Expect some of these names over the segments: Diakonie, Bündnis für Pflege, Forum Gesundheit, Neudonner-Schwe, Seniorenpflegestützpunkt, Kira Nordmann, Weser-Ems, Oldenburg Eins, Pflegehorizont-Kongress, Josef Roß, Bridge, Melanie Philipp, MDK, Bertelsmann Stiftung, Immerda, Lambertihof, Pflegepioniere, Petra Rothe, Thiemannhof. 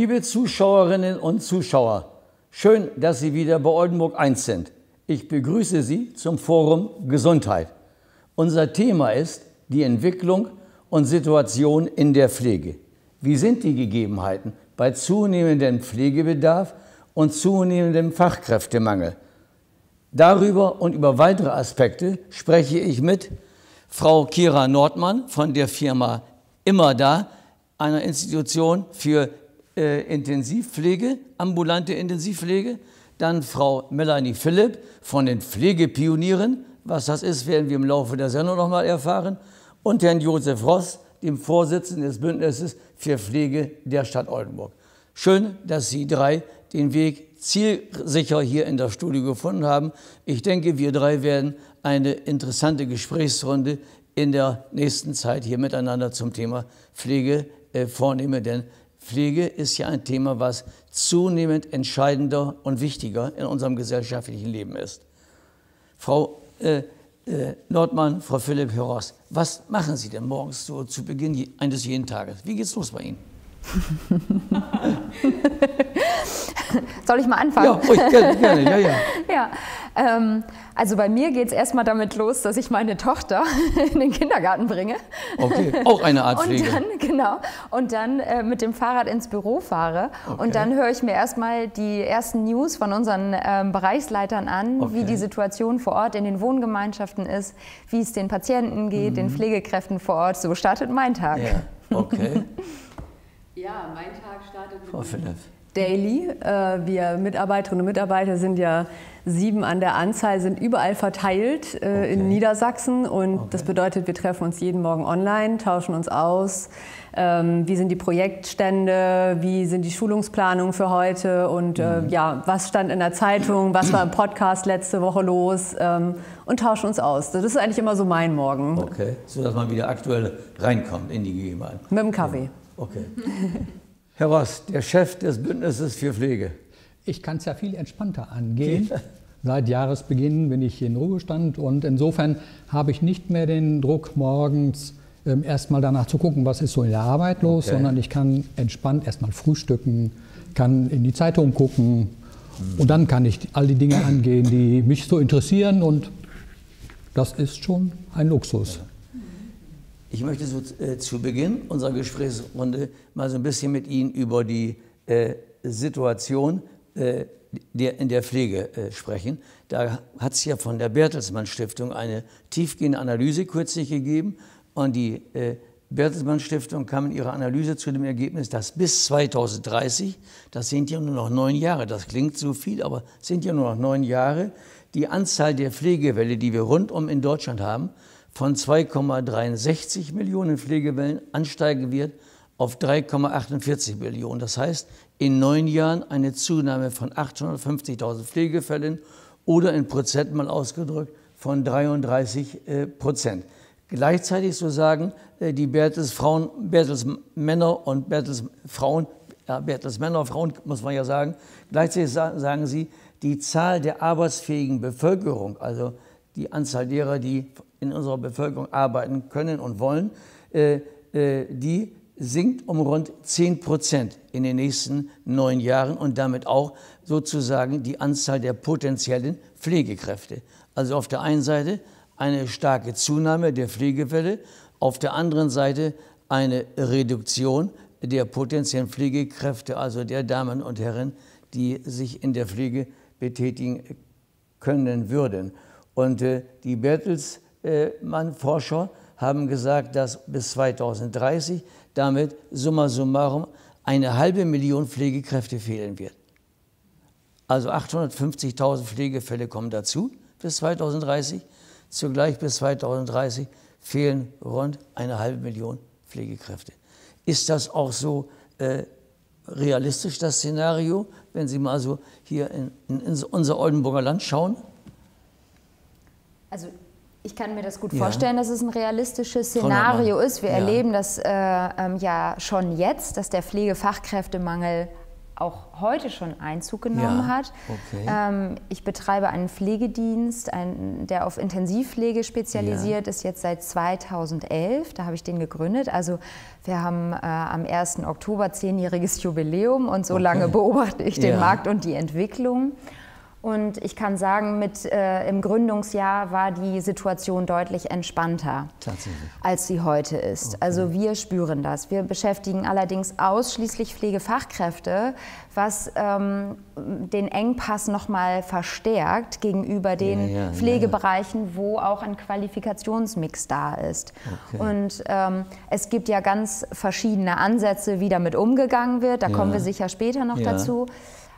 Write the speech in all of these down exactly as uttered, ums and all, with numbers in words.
Liebe Zuschauerinnen und Zuschauer, schön, dass Sie wieder bei Oldenburg eins sind. Ich begrüße Sie zum Forum Gesundheit. Unser Thema ist die Entwicklung und Situation in der Pflege. Wie sind die Gegebenheiten bei zunehmendem Pflegebedarf und zunehmendem Fachkräftemangel? Darüber und über weitere Aspekte spreche ich mit Frau Kira Nordmann von der Firma Immerda, einer Institution für äh, Intensivpflege, ambulante Intensivpflege. Dann Frau Melanie Philipp von den Pflegepionieren. Was das ist, werden wir im Laufe der Sendung nochmal erfahren. Und Herrn Josef Roß, dem Vorsitzenden des Bündnisses für Pflege der Stadt Oldenburg. Schön, dass Sie drei den Weg zielsicher hier in das Studio gefunden haben. Ich denke, wir drei werden eine interessante Gesprächsrunde in der nächsten Zeit hier miteinander zum Thema Pflege äh, vornehmen. Denn Pflege ist ja ein Thema, was zunehmend entscheidender und wichtiger in unserem gesellschaftlichen Leben ist. Frau äh, äh, Nordmann, Frau Philipp, Herr Roß, was machen Sie denn morgens so zu Beginn eines jeden Tages? Wie geht's los bei Ihnen? Soll ich mal anfangen? Ja, ich gerne, gerne. Ja, ja. Ja, ähm, also bei mir geht es erstmal damit los, dass ich meine Tochter in den Kindergarten bringe. Okay, auch eine Art Pflege. Und dann, genau, und dann äh, mit dem Fahrrad ins Büro fahre. Okay. Und dann höre ich mir erstmal die ersten News von unseren ähm, Bereichsleitern an, okay, wie die Situation vor Ort in den Wohngemeinschaften ist, wie es den Patienten geht, mhm, den Pflegekräften vor Ort. So startet mein Tag. Ja, okay. Ja, mein Tag startet mit Daily. Wir Mitarbeiterinnen und Mitarbeiter sind ja sieben an der Anzahl, sind überall verteilt, okay, in Niedersachsen. Und okay, das bedeutet, wir treffen uns jeden Morgen online, tauschen uns aus. Wie sind die Projektstände, wie sind die Schulungsplanungen für heute und mhm, ja, was stand in der Zeitung, was war im Podcast letzte Woche los, und tauschen uns aus. Das ist eigentlich immer so mein Morgen. Okay, sodass man wieder aktuell reinkommt in die Gegebenheiten. Mit dem Kaffee. Ja. Okay. Herr Roß, der Chef des Bündnisses für Pflege. Ich kann es ja viel entspannter angehen. Okay. Seit Jahresbeginn bin ich hier in Ruhestand und insofern habe ich nicht mehr den Druck, morgens ähm, erstmal danach zu gucken, was ist so in der Arbeit los, okay, sondern ich kann entspannt erstmal frühstücken, kann in die Zeitung gucken, mhm, und dann kann ich all die Dinge angehen, die mich so interessieren, und das ist schon ein Luxus. Ja. Ich möchte so äh, zu Beginn unserer Gesprächsrunde mal so ein bisschen mit Ihnen über die äh, Situation äh, der, in der Pflege äh, sprechen. Da hat es ja von der Bertelsmann Stiftung eine tiefgehende Analyse kürzlich gegeben. Und die äh, Bertelsmann Stiftung kam in ihrer Analyse zu dem Ergebnis, dass bis zweitausenddreißig, das sind ja nur noch neun Jahre, das klingt so viel, aber sind ja nur noch neun Jahre, die Anzahl der Pflegewälle, die wir rundum in Deutschland haben, von zwei Komma dreiundsechzig Millionen Pflegewellen ansteigen wird auf drei Komma achtundvierzig Millionen. Das heißt, in neun Jahren eine Zunahme von achthundertfünfzigtausend Pflegefällen oder in Prozent mal ausgedrückt von dreiunddreißig Prozent. Gleichzeitig, so sagen die Bertelsfrauen, Bertelsmänner und Bertelsfrauen, ja, Bertelsmänner, Frauen muss man ja sagen, gleichzeitig sagen sie, die Zahl der arbeitsfähigen Bevölkerung, also die Anzahl derer, die in unserer Bevölkerung arbeiten können und wollen, äh, äh, die sinkt um rund zehn Prozent in den nächsten neun Jahren und damit auch sozusagen die Anzahl der potenziellen Pflegekräfte. Also auf der einen Seite eine starke Zunahme der Pflegewelle, auf der anderen Seite eine Reduktion der potenziellen Pflegekräfte, also der Damen und Herren, die sich in der Pflege betätigen können würden. Und äh, die Bertels Mann-Forscher haben gesagt, dass bis zweitausenddreißig damit summa summarum eine halbe Million Pflegekräfte fehlen wird. Also achthundertfünfzigtausend Pflegefälle kommen dazu bis zweitausenddreißig. Zugleich bis zweitausenddreißig fehlen rund eine halbe Million Pflegekräfte. Ist das auch so äh, realistisch, das Szenario, wenn Sie mal so hier in, in, in unser Oldenburger Land schauen? Also ich kann mir das gut vorstellen, ja, dass es ein realistisches Szenario ist. Wir ja. erleben das äh, ähm, ja schon jetzt, dass der Pflegefachkräftemangel auch heute schon Einzug genommen ja, hat. Okay. Ähm, ich betreibe einen Pflegedienst, einen, der auf Intensivpflege spezialisiert ja. ist, jetzt seit zweitausendelf. Da habe ich den gegründet. Also wir haben äh, am ersten Oktober zehnjähriges Jubiläum und so okay. lange beobachte ich den ja. Markt und die Entwicklung. Und ich kann sagen, mit, äh, im Gründungsjahr war die Situation deutlich entspannter, als sie heute ist. Okay. Also wir spüren das. Wir beschäftigen allerdings ausschließlich Pflegefachkräfte, was ähm, den Engpass nochmal verstärkt gegenüber den ja, ja, Pflegebereichen, ja, ja. wo auch ein Qualifikationsmix da ist. Okay. Und ähm, es gibt ja ganz verschiedene Ansätze, wie damit umgegangen wird. Da ja. kommen wir sicher später noch ja. dazu.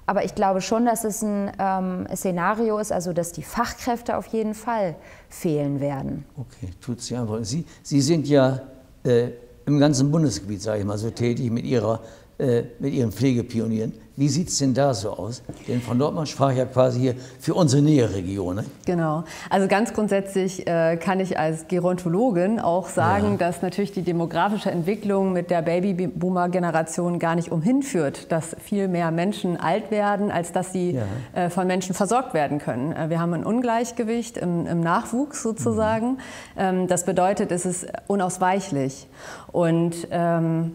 Aber ich glaube schon, dass es ein ähm, Szenario ist, also dass die Fachkräfte auf jeden Fall fehlen werden. Okay, tut sie einfach. Sie, sie sind ja äh, im ganzen Bundesgebiet, sage ich mal, so tätig mit, ihrer, äh, mit Ihren Pflegepionieren. Wie sieht es denn da so aus? Denn Frau Nordmann sprach ja quasi hier für unsere nähere Region. Ne? Genau. Also ganz grundsätzlich äh, kann ich als Gerontologin auch sagen, ja. dass natürlich die demografische Entwicklung mit der Babyboomer-Generation gar nicht umhin führt, dass viel mehr Menschen alt werden, als dass sie ja. äh, von Menschen versorgt werden können. Äh, wir haben ein Ungleichgewicht im, im Nachwuchs sozusagen. Mhm. Ähm, das bedeutet, es ist unausweichlich. Und ähm,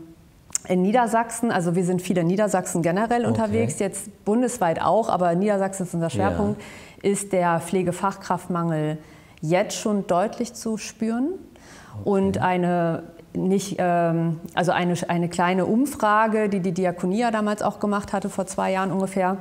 in Niedersachsen, also wir sind viel in Niedersachsen generell okay. unterwegs, jetzt bundesweit auch, aber Niedersachsen ist unser Schwerpunkt, ja. ist der Pflegefachkraftmangel jetzt schon deutlich zu spüren. Okay. Und eine, nicht, ähm, also eine, eine kleine Umfrage, die die Diakonie damals auch gemacht hatte, vor zwei Jahren ungefähr,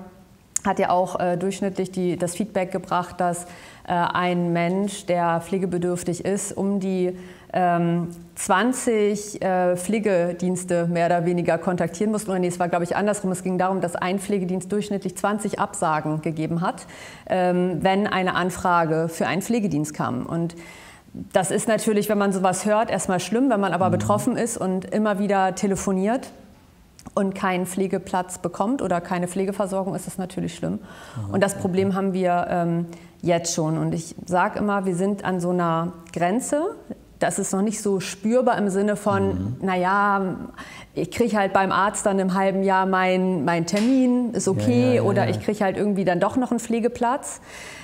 hat ja auch äh, durchschnittlich die, das Feedback gebracht, dass äh, ein Mensch, der pflegebedürftig ist, um die ähm, zwanzig äh, Pflegedienste mehr oder weniger kontaktieren mussten. Oder nee, es war, glaube ich, andersrum. Es ging darum, dass ein Pflegedienst durchschnittlich zwanzig Absagen gegeben hat, ähm, wenn eine Anfrage für einen Pflegedienst kam. Und das ist natürlich, wenn man sowas hört, erstmal schlimm, wenn man aber mhm. betroffen ist und immer wieder telefoniert und keinen Pflegeplatz bekommt oder keine Pflegeversorgung, ist das natürlich schlimm. Aha, und das Problem okay. haben wir ähm, jetzt schon. Und ich sage immer, wir sind an so einer Grenze. Das ist noch nicht so spürbar im Sinne von, mhm. naja, ich kriege halt beim Arzt dann im halben Jahr meinen mein Termin, ist okay, ja, ja, ja, oder ja. ich kriege halt irgendwie dann doch noch einen Pflegeplatz.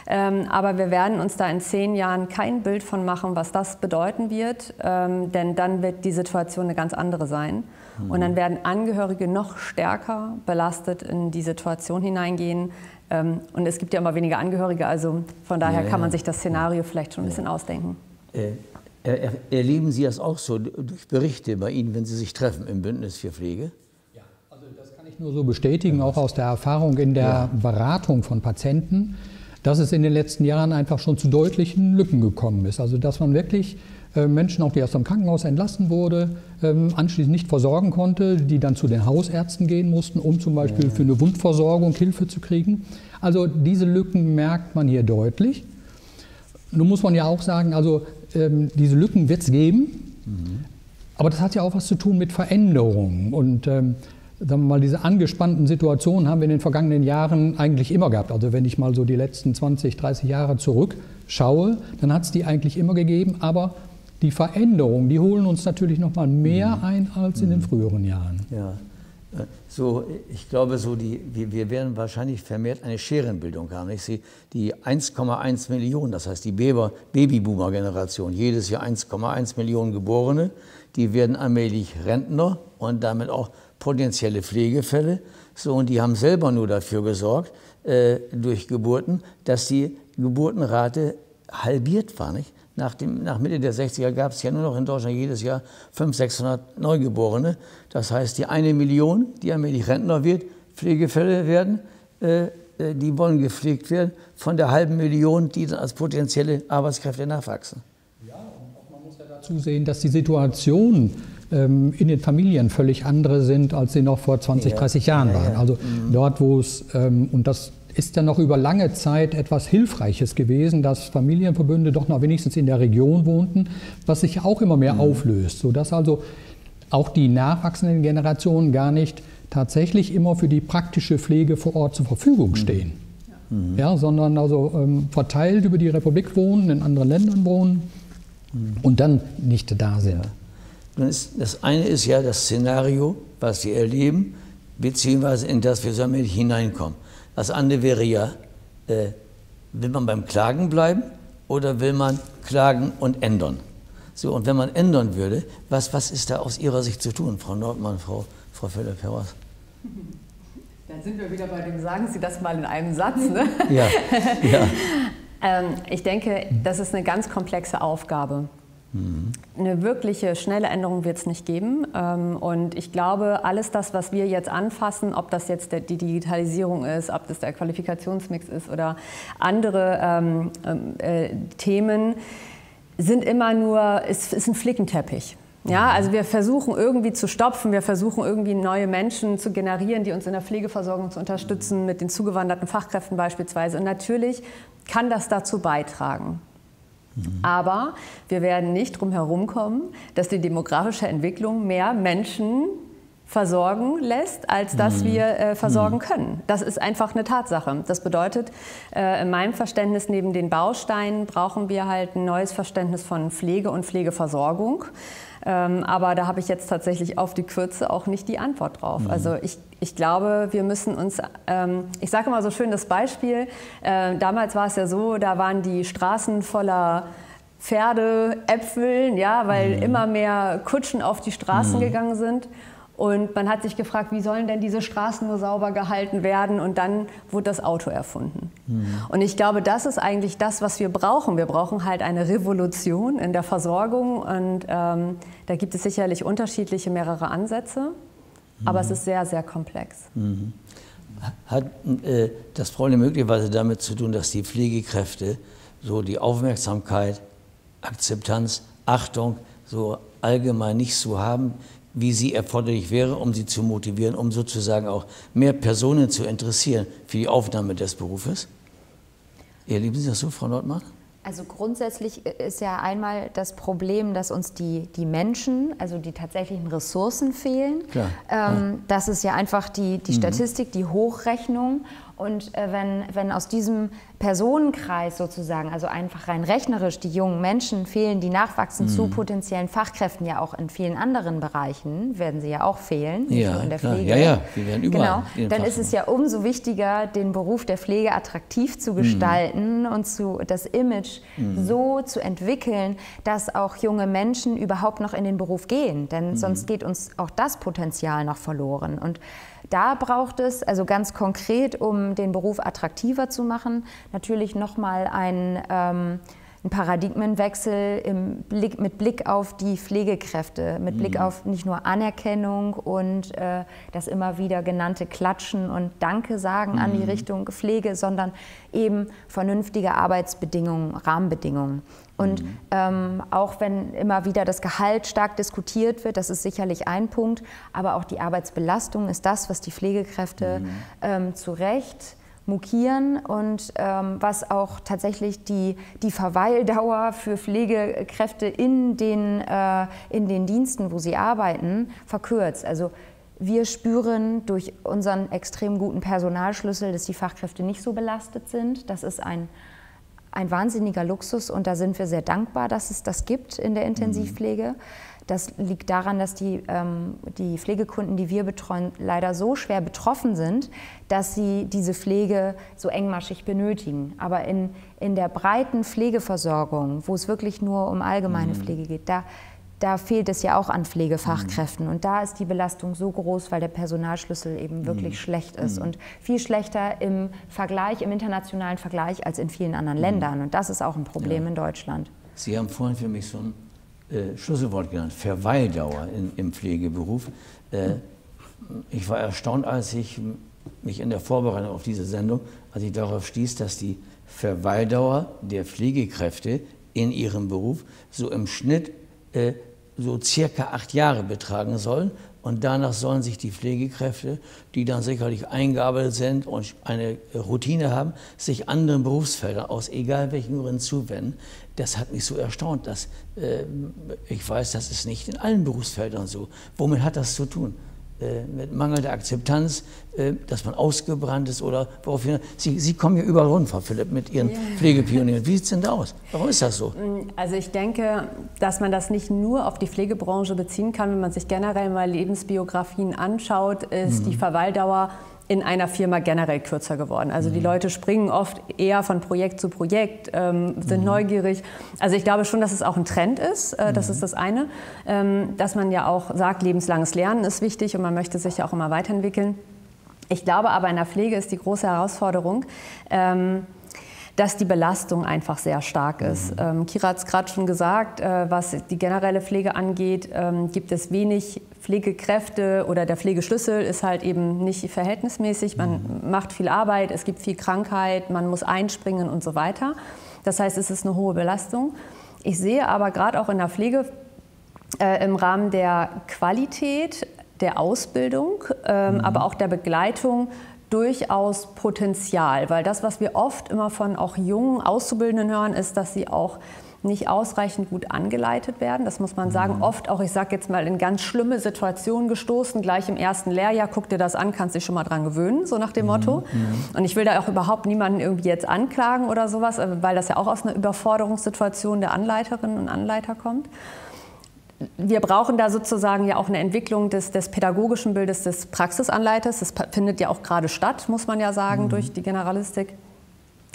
Ähm, aber wir werden uns da in zehn Jahren kein Bild von machen, was das bedeuten wird, ähm, denn dann wird die Situation eine ganz andere sein. Mhm. Und dann werden Angehörige noch stärker belastet in die Situation hineingehen. Ähm, und es gibt ja immer weniger Angehörige, also von daher ja, kann man sich das Szenario vielleicht schon ein ja. bisschen ausdenken. Äh. Er, erleben Sie das auch so durch Berichte bei Ihnen, wenn Sie sich treffen im Bündnis für Pflege? Ja, also das kann ich nur so bestätigen, auch aus der Erfahrung in der ja. Beratung von Patienten, dass es in den letzten Jahren einfach schon zu deutlichen Lücken gekommen ist. Also dass man wirklich äh, Menschen, auch die aus dem Krankenhaus entlassen wurde, ähm, anschließend nicht versorgen konnte, die dann zu den Hausärzten gehen mussten, um zum Beispiel ja. für eine Wundversorgung Hilfe zu kriegen. Also diese Lücken merkt man hier deutlich. Nun muss man ja auch sagen, also ähm, diese Lücken wird es geben, mhm. aber das hat ja auch was zu tun mit Veränderungen. Und ähm, sagen wir mal, diese angespannten Situationen haben wir in den vergangenen Jahren eigentlich immer gehabt. Also wenn ich mal so die letzten zwanzig, dreißig Jahre zurückschaue, dann hat es die eigentlich immer gegeben. Aber die Veränderungen, die holen uns natürlich noch mal mehr mhm. ein als mhm. in den früheren Jahren. Ja. So, ich glaube, so die, wir, wir werden wahrscheinlich vermehrt eine Scherenbildung haben. Ich sehe die eins Komma eins Millionen, das heißt die Babyboomer-Generation, jedes Jahr eins Komma eins Millionen Geborene, die werden allmählich Rentner und damit auch potenzielle Pflegefälle. So, und die haben selber nur dafür gesorgt, äh, durch Geburten, dass die Geburtenrate halbiert war, nicht? Nach, dem, nach Mitte der sechziger gab es ja nur noch in Deutschland jedes Jahr fünfhundert, sechshundert Neugeborene. Das heißt, die eine Million, die allmählich Rentner wird, Pflegefälle werden, äh, die wollen gepflegt werden von der halben Million, die dann als potenzielle Arbeitskräfte nachwachsen. Ja, und man muss ja dazu sehen, dass die Situation ähm, in den Familien völlig andere sind, als sie noch vor zwanzig, dreißig ja. Jahren ja, ja. waren. Also mhm. dort, wo es, ähm, und das ist ja noch über lange Zeit etwas Hilfreiches gewesen, dass Familienverbünde doch noch wenigstens in der Region wohnten, was sich auch immer mehr mhm. auflöst, sodass also auch die nachwachsenden Generationen gar nicht tatsächlich immer für die praktische Pflege vor Ort zur Verfügung stehen, mhm. ja, sondern also ähm, verteilt über die Republik wohnen, in anderen Ländern wohnen mhm. und dann nicht da sind. Ja. Das eine ist ja das Szenario, was wir erleben, beziehungsweise in das wir sammeln hineinkommen. Das andere wäre ja, äh, will man beim Klagen bleiben oder will man klagen und ändern? So, und wenn man ändern würde, was, was ist da aus Ihrer Sicht zu tun, Frau Nordmann, Frau, Frau Philipp-Herwas? Dann sind wir wieder bei dem, sagen Sie das mal in einem Satz, ne? Ja, ja. ähm, ich denke, das ist eine ganz komplexe Aufgabe. Mhm. Eine wirkliche, schnelle Änderung wird es nicht geben. Ähm, und ich glaube, alles das, was wir jetzt anfassen, ob das jetzt der, die Digitalisierung ist, ob das der Qualifikationsmix ist oder andere ähm, äh, Themen, sind immer nur, ist, ist ein Flickenteppich. Ja, also wir versuchen irgendwie zu stopfen, wir versuchen irgendwie neue Menschen zu generieren, die uns in der Pflegeversorgung zu unterstützen, mit den zugewanderten Fachkräften beispielsweise. Und natürlich kann das dazu beitragen. Mhm. Aber wir werden nicht drum herum kommen, dass die demografische Entwicklung mehr Menschen versorgen lässt, als dass wir äh, versorgen können. Das ist einfach eine Tatsache. Das bedeutet, äh, in meinem Verständnis, neben den Bausteinen brauchen wir halt ein neues Verständnis von Pflege und Pflegeversorgung. Ähm, aber da habe ich jetzt tatsächlich auf die Kürze auch nicht die Antwort drauf. Mhm. Also ich, ich glaube, wir müssen uns, ähm, ich sage immer so schön das Beispiel, äh, damals war es ja so, da waren die Straßen voller Pferde, Äpfeln, ja, weil mhm. immer mehr Kutschen auf die Straßen mhm. gegangen sind. Und man hat sich gefragt, wie sollen denn diese Straßen nur sauber gehalten werden? Und dann wurde das Auto erfunden. Mhm. Und ich glaube, das ist eigentlich das, was wir brauchen. Wir brauchen halt eine Revolution in der Versorgung. Und ähm, da gibt es sicherlich unterschiedliche mehrere Ansätze. Mhm. Aber es ist sehr, sehr komplex. Mhm. Hat äh, das Problem möglicherweise damit zu tun, dass die Pflegekräfte so die Aufmerksamkeit, Akzeptanz, Achtung so allgemein nicht so haben, wie sie erforderlich wäre, um sie zu motivieren, um sozusagen auch mehr Personen zu interessieren für die Aufnahme des Berufes? Erleben Sie das so, Frau Nordmann? Also grundsätzlich ist ja einmal das Problem, dass uns die, die Menschen, also die tatsächlichen Ressourcen fehlen. Klar, ähm, ja. Das ist ja einfach die, die Statistik, mhm. die Hochrechnung. Und äh, wenn, wenn aus diesem Personenkreis sozusagen, also einfach rein rechnerisch, die jungen Menschen fehlen, die nachwachsen mhm. zu potenziellen Fachkräften, ja auch in vielen anderen Bereichen, werden sie ja auch fehlen, ja, nicht nur in der klar. Pflege. Ja, ja, die werden überall. Genau. Dann ist es ja umso wichtiger, den Beruf der Pflege attraktiv zu gestalten mhm. und zu, das Image mhm. so zu entwickeln, dass auch junge Menschen überhaupt noch in den Beruf gehen. Denn mhm. sonst geht uns auch das Potenzial noch verloren. Und da braucht es, also ganz konkret, um den Beruf attraktiver zu machen, natürlich nochmal ein, ähm, ein Paradigmenwechsel im Blick, mit Blick auf die Pflegekräfte, mit mhm. Blick auf nicht nur Anerkennung und äh, das immer wieder genannte Klatschen und Danke sagen mhm. an die Richtung Pflege, sondern eben vernünftige Arbeitsbedingungen, Rahmenbedingungen. Und ähm, auch wenn immer wieder das Gehalt stark diskutiert wird, das ist sicherlich ein Punkt, aber auch die Arbeitsbelastung ist das, was die Pflegekräfte mhm. ähm, zu Recht mokieren und ähm, was auch tatsächlich die, die Verweildauer für Pflegekräfte in den, äh, in den Diensten, wo sie arbeiten, verkürzt. Also wir spüren durch unseren extrem guten Personalschlüssel, dass die Fachkräfte nicht so belastet sind. Das ist ein Ein wahnsinniger Luxus und da sind wir sehr dankbar, dass es das gibt in der Intensivpflege. Das liegt daran, dass die, ähm, die Pflegekunden, die wir betreuen, leider so schwer betroffen sind, dass sie diese Pflege so engmaschig benötigen. Aber in, in der breiten Pflegeversorgung, wo es wirklich nur um allgemeine mhm. Pflege geht, da, da fehlt es ja auch an Pflegefachkräften. Mhm. Und da ist die Belastung so groß, weil der Personalschlüssel eben wirklich mhm. schlecht ist. Mhm. Und viel schlechter im Vergleich, im internationalen Vergleich, als in vielen anderen mhm. Ländern. Und das ist auch ein Problem ja. in Deutschland. Sie haben vorhin für mich so ein äh, Schlüsselwort genannt, Verweildauer in, im Pflegeberuf. Äh, mhm. Ich war erstaunt, als ich mich in der Vorbereitung auf diese Sendung, als ich darauf stieß, dass die Verweildauer der Pflegekräfte in ihrem Beruf so im Schnitt äh, so circa acht Jahre betragen sollen und danach sollen sich die Pflegekräfte, die dann sicherlich eingearbeitet sind und eine Routine haben, sich anderen Berufsfeldern aus egal welchen Gründen zuwenden. Das hat mich so erstaunt, dass äh, ich weiß, das ist nicht in allen Berufsfeldern so. Womit hat das zu tun? Äh, mit mangelnder Akzeptanz, dass man ausgebrannt ist oder woraufhin. Sie, Sie kommen ja überall rund, Frau Philipp, mit Ihren ja. Pflegepionieren. Wie sieht es denn da aus? Warum ist das so? Also ich denke, dass man das nicht nur auf die Pflegebranche beziehen kann. Wenn man sich generell mal Lebensbiografien anschaut, ist mhm. die Verweildauer in einer Firma generell kürzer geworden. Also mhm. die Leute springen oft eher von Projekt zu Projekt, ähm, sind mhm. neugierig. Also ich glaube schon, dass es auch ein Trend ist, äh, das mhm. ist das eine. Ähm, dass man ja auch sagt, lebenslanges Lernen ist wichtig und man möchte sich ja auch immer weiterentwickeln. Ich glaube aber, in der Pflege ist die große Herausforderung, ähm, dass die Belastung einfach sehr stark ist. Ähm, Kira hat es gerade schon gesagt, äh, was die generelle Pflege angeht, ähm, gibt es wenig Pflegekräfte oder der Pflegeschlüssel ist halt eben nicht verhältnismäßig. Man macht viel Arbeit, es gibt viel Krankheit, man muss einspringen und so weiter. Das heißt, es ist eine hohe Belastung. Ich sehe aber gerade auch in der Pflege äh, im Rahmen der Qualität, der Ausbildung, ähm, mhm. aber auch der Begleitung durchaus Potenzial, weil das, was wir oft immer von auch jungen Auszubildenden hören, ist, dass sie auch nicht ausreichend gut angeleitet werden. Das muss man sagen. Mhm. Oft auch, ich sage jetzt mal, in ganz schlimme Situationen gestoßen, gleich im ersten Lehrjahr, guck dir das an, kannst dich schon mal dran gewöhnen, so nach dem mhm. Motto. Mhm. Und ich will da auch überhaupt niemanden irgendwie jetzt anklagen oder sowas, weil das ja auch aus einer Überforderungssituation der Anleiterinnen und Anleiter kommt. Wir brauchen da sozusagen ja auch eine Entwicklung des, des pädagogischen Bildes des Praxisanleiters. Das findet ja auch gerade statt, muss man ja sagen, mhm. durch die Generalistik,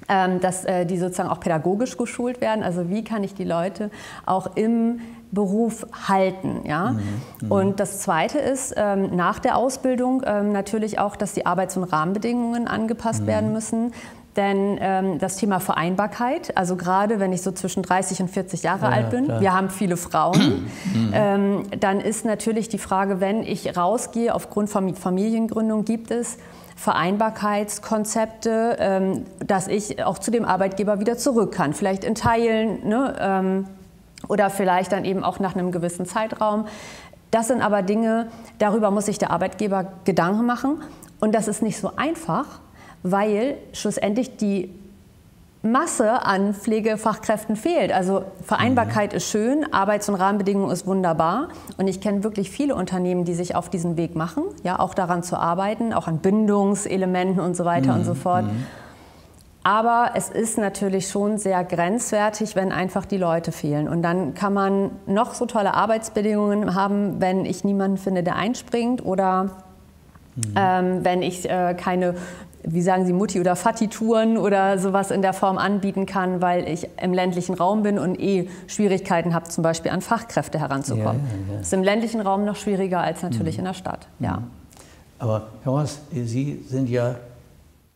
ähm, dass äh, die sozusagen auch pädagogisch geschult werden. Also wie kann ich die Leute auch im Beruf halten? Ja? Mhm. Mhm. Und das Zweite ist, ähm, nach der Ausbildung ähm, natürlich auch, dass die Arbeits- und Rahmenbedingungen angepasst mhm. werden müssen. Denn ähm, das Thema Vereinbarkeit, also gerade wenn ich so zwischen dreißig und vierzig Jahre ja, alt bin, klar. wir haben viele Frauen, ähm, dann ist natürlich die Frage, wenn ich rausgehe, aufgrund von Familiengründung gibt es Vereinbarkeitskonzepte, ähm, dass ich auch zu dem Arbeitgeber wieder zurück kann, vielleicht in Teilen, ne, ähm, oder vielleicht dann eben auch nach einem gewissen Zeitraum. Das sind aber Dinge, darüber muss sich der Arbeitgeber Gedanken machen und das ist nicht so einfach, weil schlussendlich die Masse an Pflegefachkräften fehlt. Also Vereinbarkeit mhm. ist schön, Arbeits- und Rahmenbedingungen ist wunderbar. Und ich kenne wirklich viele Unternehmen, die sich auf diesen Weg machen, ja, auch daran zu arbeiten, auch an Bindungselementen und so weiter mhm. und so fort. Mhm. Aber es ist natürlich schon sehr grenzwertig, wenn einfach die Leute fehlen. Und dann kann man noch so tolle Arbeitsbedingungen haben, wenn ich niemanden finde, der einspringt oder mhm. ähm, wenn ich äh, keine... wie sagen Sie, Mutti- oder Vati-Touren oder sowas in der Form anbieten kann, weil ich im ländlichen Raum bin und eh Schwierigkeiten habe, zum Beispiel an Fachkräfte heranzukommen. Ja, ja, ja. Das ist im ländlichen Raum noch schwieriger als natürlich mhm. in der Stadt. Ja. Aber Herr Roß, Sie sind ja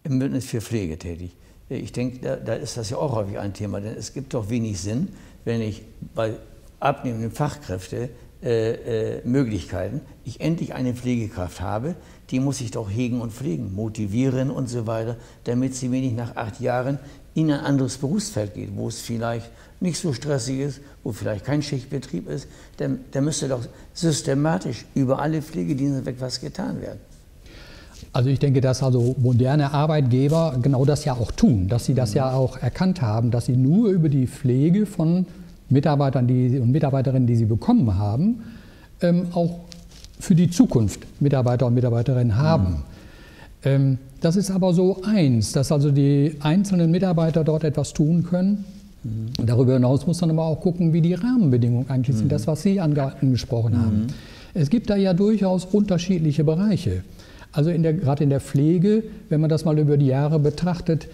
im Bündnis für Pflege tätig. Ich denke, da, da ist das ja auch häufig ein Thema, denn es gibt doch wenig Sinn, wenn ich bei abnehmenden Fachkräften Äh, äh, Möglichkeiten, ich endlich eine Pflegekraft habe, die muss ich doch hegen und pflegen, motivieren und so weiter, damit sie wenig nach acht Jahren in ein anderes Berufsfeld geht, wo es vielleicht nicht so stressig ist, wo vielleicht kein Schichtbetrieb ist. Da müsste doch systematisch über alle Pflegedienste hinweg was getan werden. Also ich denke, dass also moderne Arbeitgeber genau das ja auch tun, dass sie das mhm. ja auch erkannt haben, dass sie nur über die Pflege von Mitarbeitern die, und Mitarbeiterinnen, die sie bekommen haben, ähm, auch für die Zukunft Mitarbeiter und Mitarbeiterinnen haben. Ja. Ähm, das ist aber so eins, dass also die einzelnen Mitarbeiter dort etwas tun können. Mhm. Darüber hinaus muss man aber auch gucken, wie die Rahmenbedingungen eigentlich mhm. sind, das, was Sie angesprochen mhm. haben. Es gibt da ja durchaus unterschiedliche Bereiche. Also in der, gerade in der Pflege, wenn man das mal über die Jahre betrachtet,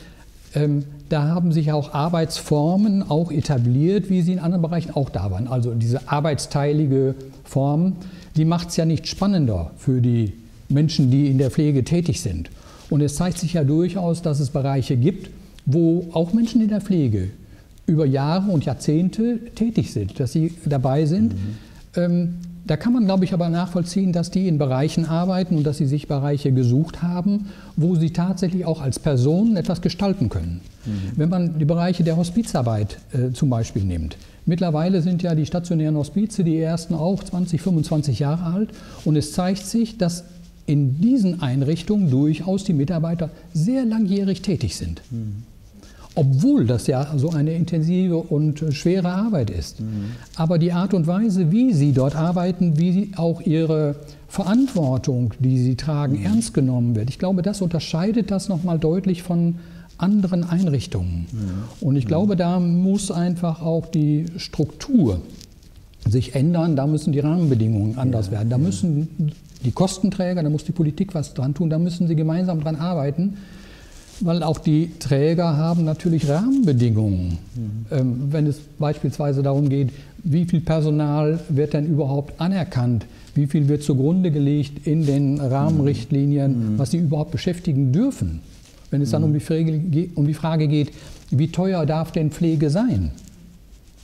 ähm, da haben sich auch Arbeitsformen auch etabliert, wie sie in anderen Bereichen auch da waren. Also diese arbeitsteilige Form, die macht es ja nicht spannender für die Menschen, die in der Pflege tätig sind. Und es zeigt sich ja durchaus, dass es Bereiche gibt, wo auch Menschen in der Pflege über Jahre und Jahrzehnte tätig sind, dass sie dabei sind. Mhm. Ähm, da kann man, glaube ich, aber nachvollziehen, dass die in Bereichen arbeiten und dass sie sich Bereiche gesucht haben, wo sie tatsächlich auch als Personen etwas gestalten können. Mhm. Wenn man die Bereiche der Hospizarbeit äh, zum Beispiel nimmt. Mittlerweile sind ja die stationären Hospize, die ersten auch zwanzig, fünfundzwanzig Jahre alt. Und es zeigt sich, dass in diesen Einrichtungen durchaus die Mitarbeiter sehr langjährig tätig sind. Mhm. obwohl das ja so eine intensive und schwere Arbeit ist. Mhm. Aber die Art und Weise, wie sie dort arbeiten, wie sie auch ihre Verantwortung, die sie tragen, mhm. ernst genommen wird, ich glaube, das unterscheidet das nochmal deutlich von anderen Einrichtungen. Ja. Und ich glaube, da muss einfach auch die Struktur sich ändern, da müssen die Rahmenbedingungen anders ja, werden, da ja. müssen die Kostenträger, da muss die Politik was dran tun, da müssen sie gemeinsam dran arbeiten, weil auch die Träger haben natürlich Rahmenbedingungen. Mhm. Ähm, wenn es beispielsweise darum geht, wie viel Personal wird denn überhaupt anerkannt, wie viel wird zugrunde gelegt in den Rahmenrichtlinien, mhm. was sie überhaupt beschäftigen dürfen. Wenn es dann um die Frage, um die Frage geht, wie teuer darf denn Pflege sein?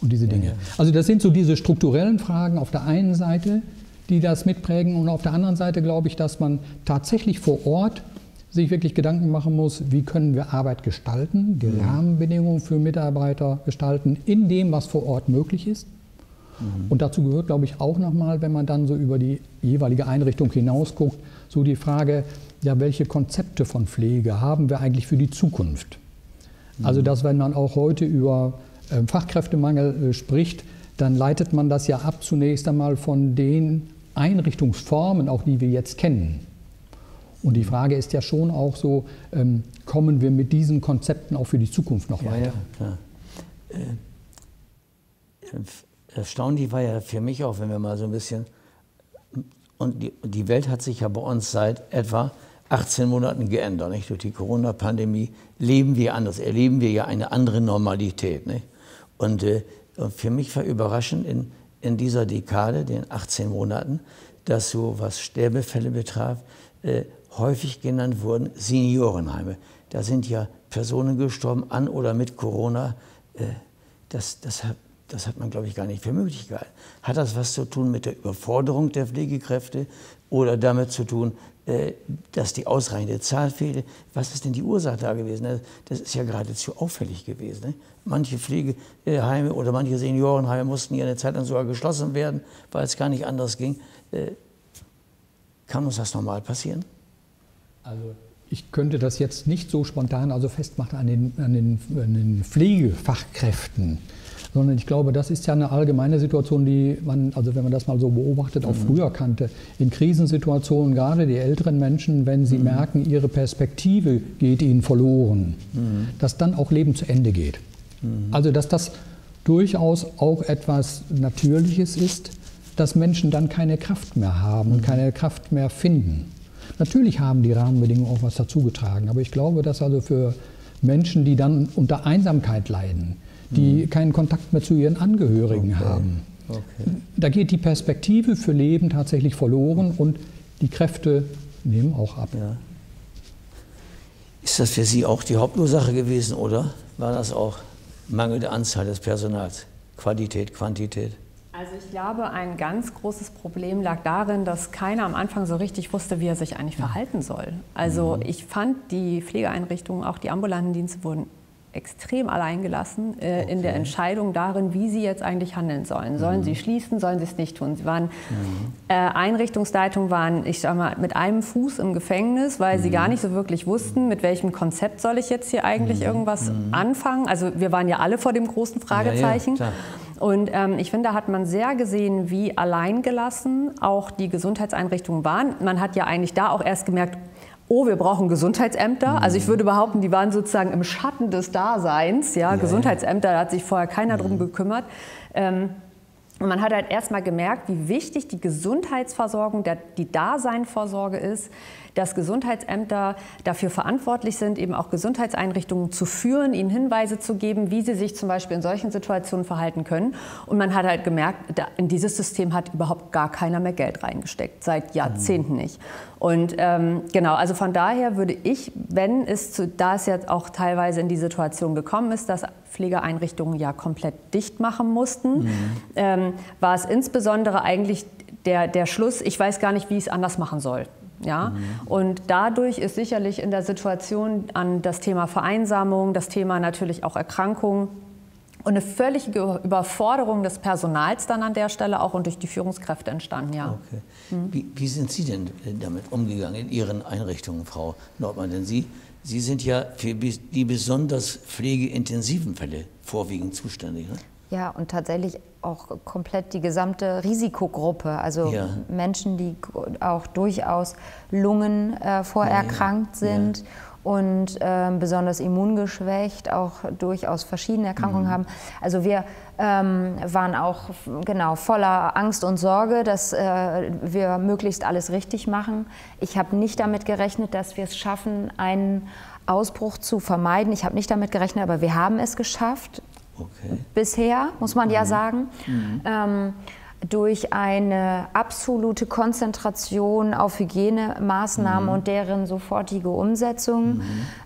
Und diese Dinge. Ja, ja. Also das sind so diese strukturellen Fragen auf der einen Seite, die das mitprägen, und auf der anderen Seite glaube ich, dass man tatsächlich vor Ort sich wirklich Gedanken machen muss, wie können wir Arbeit gestalten, die ja. Rahmenbedingungen für Mitarbeiter gestalten, in dem, was vor Ort möglich ist. Mhm. Und dazu gehört, glaube ich, auch nochmal, wenn man dann so über die jeweilige Einrichtung hinaus guckt, so die Frage, ja, welche Konzepte von Pflege haben wir eigentlich für die Zukunft? Mhm. Also, dass wenn man auch heute über äh, Fachkräftemangel äh, spricht, dann leitet man das ja ab zunächst einmal von den Einrichtungsformen, auch die wir jetzt kennen. Und die Frage ist ja schon auch so, ähm, kommen wir mit diesen Konzepten auch für die Zukunft noch ja, weiter? Ja, klar. Äh, erstaunlich war ja für mich auch, wenn wir mal so ein bisschen... Und die, die Welt hat sich ja bei uns seit etwa achtzehn Monaten geändert. Nicht? Durch die Corona-Pandemie leben wir anders, erleben wir ja eine andere Normalität. Nicht? Und äh, für mich war überraschend in, in dieser Dekade, den achtzehn Monaten, dass so, was Sterbefälle betraf, äh, häufig genannt wurden Seniorenheime. Da sind ja Personen gestorben an oder mit Corona. Äh, das, das hat Das hat man, glaube ich, gar nicht für möglich gehalten. Hat das was zu tun mit der Überforderung der Pflegekräfte oder damit zu tun, dass die ausreichende Zahl fehlte? Was ist denn die Ursache da gewesen? Das ist ja geradezu auffällig gewesen. Manche Pflegeheime oder manche Seniorenheime mussten ja eine Zeit lang sogar geschlossen werden, weil es gar nicht anders ging. Kann uns das normal passieren? Also ich könnte das jetzt nicht so spontan also festmachen an den, an den, an den Pflegefachkräften. Sondern ich glaube, das ist ja eine allgemeine Situation, die man, also wenn man das mal so beobachtet, auch früher kannte. In Krisensituationen, gerade die älteren Menschen, wenn sie mhm. merken, ihre Perspektive geht ihnen verloren, mhm. dass dann auch Leben zu Ende geht. Mhm. Also dass das durchaus auch etwas Natürliches ist, dass Menschen dann keine Kraft mehr haben mhm. und keine Kraft mehr finden. Natürlich haben die Rahmenbedingungen auch was dazu getragen, aber ich glaube, dass also für Menschen, die dann unter Einsamkeit leiden, die keinen Kontakt mehr zu ihren Angehörigen okay. haben. Okay. Da geht die Perspektive für Leben tatsächlich verloren und die Kräfte nehmen auch ab. Ja. Ist das für Sie auch die Hauptursache gewesen, oder war das auch Mangel der Anzahl des Personals? Qualität, Quantität? Also ich glaube, ein ganz großes Problem lag darin, dass keiner am Anfang so richtig wusste, wie er sich eigentlich verhalten soll. Also mhm. ich fand, die Pflegeeinrichtungen, auch die ambulanten Dienste wurden extrem alleingelassen äh, okay. in der Entscheidung darin, wie sie jetzt eigentlich handeln sollen. Sollen mhm. sie schließen, sollen sie es nicht tun? Sie waren, mhm. äh, Einrichtungsleitungen waren, ich sag mal, mit einem Fuß im Gefängnis, weil mhm. sie gar nicht so wirklich wussten, mit welchem Konzept soll ich jetzt hier eigentlich mhm. irgendwas mhm. anfangen. Also wir waren ja alle vor dem großen Fragezeichen. Ja, ja, Und ähm, ich finde, da hat man sehr gesehen, wie alleingelassen auch die Gesundheitseinrichtungen waren. Man hat ja eigentlich da auch erst gemerkt, oh, wir brauchen Gesundheitsämter. Also ich würde behaupten, die waren sozusagen im Schatten des Daseins. Ja, ja, Gesundheitsämter, da hat sich vorher keiner ja. drum gekümmert. Ähm, und man hat halt erst mal gemerkt, wie wichtig die Gesundheitsversorgung, der, die Daseinvorsorge ist, dass Gesundheitsämter dafür verantwortlich sind, eben auch Gesundheitseinrichtungen zu führen, ihnen Hinweise zu geben, wie sie sich zum Beispiel in solchen Situationen verhalten können. Und man hat halt gemerkt, da, in dieses System hat überhaupt gar keiner mehr Geld reingesteckt, seit Jahrzehnten nicht. Und ähm, genau, also von daher würde ich, wenn es, zu, da es jetzt auch teilweise in die Situation gekommen ist, dass Pflegeeinrichtungen ja komplett dicht machen mussten, mhm. ähm, war es insbesondere eigentlich der, der Schluss, ich weiß gar nicht, wie ich es anders machen soll. Ja? Mhm. Und dadurch ist sicherlich in der Situation an das Thema Vereinsamung, das Thema natürlich auch Erkrankungen und eine völlige Überforderung des Personals dann an der Stelle auch und durch die Führungskräfte entstanden. Ja. Okay. Mhm. Wie, wie sind Sie denn damit umgegangen in Ihren Einrichtungen, Frau Nordmann? Denn Sie Sie sind ja für die besonders pflegeintensiven Fälle vorwiegend zuständig, ne? Ja, und tatsächlich auch komplett die gesamte Risikogruppe, also ja. Menschen, die auch durchaus Lungen äh, vorerkrankt ja, ja. sind ja. und ähm, besonders immungeschwächt, auch durchaus verschiedene Erkrankungen mhm. haben. Also wir ähm, waren auch genau voller Angst und Sorge, dass äh, wir möglichst alles richtig machen. Ich habe nicht damit gerechnet, dass wir es schaffen, einen Ausbruch zu vermeiden. Ich habe nicht damit gerechnet, aber wir haben es geschafft. Okay. Bisher, muss man ja sagen, mhm. ähm, durch eine absolute Konzentration auf Hygienemaßnahmen mhm. und deren sofortige Umsetzung mhm.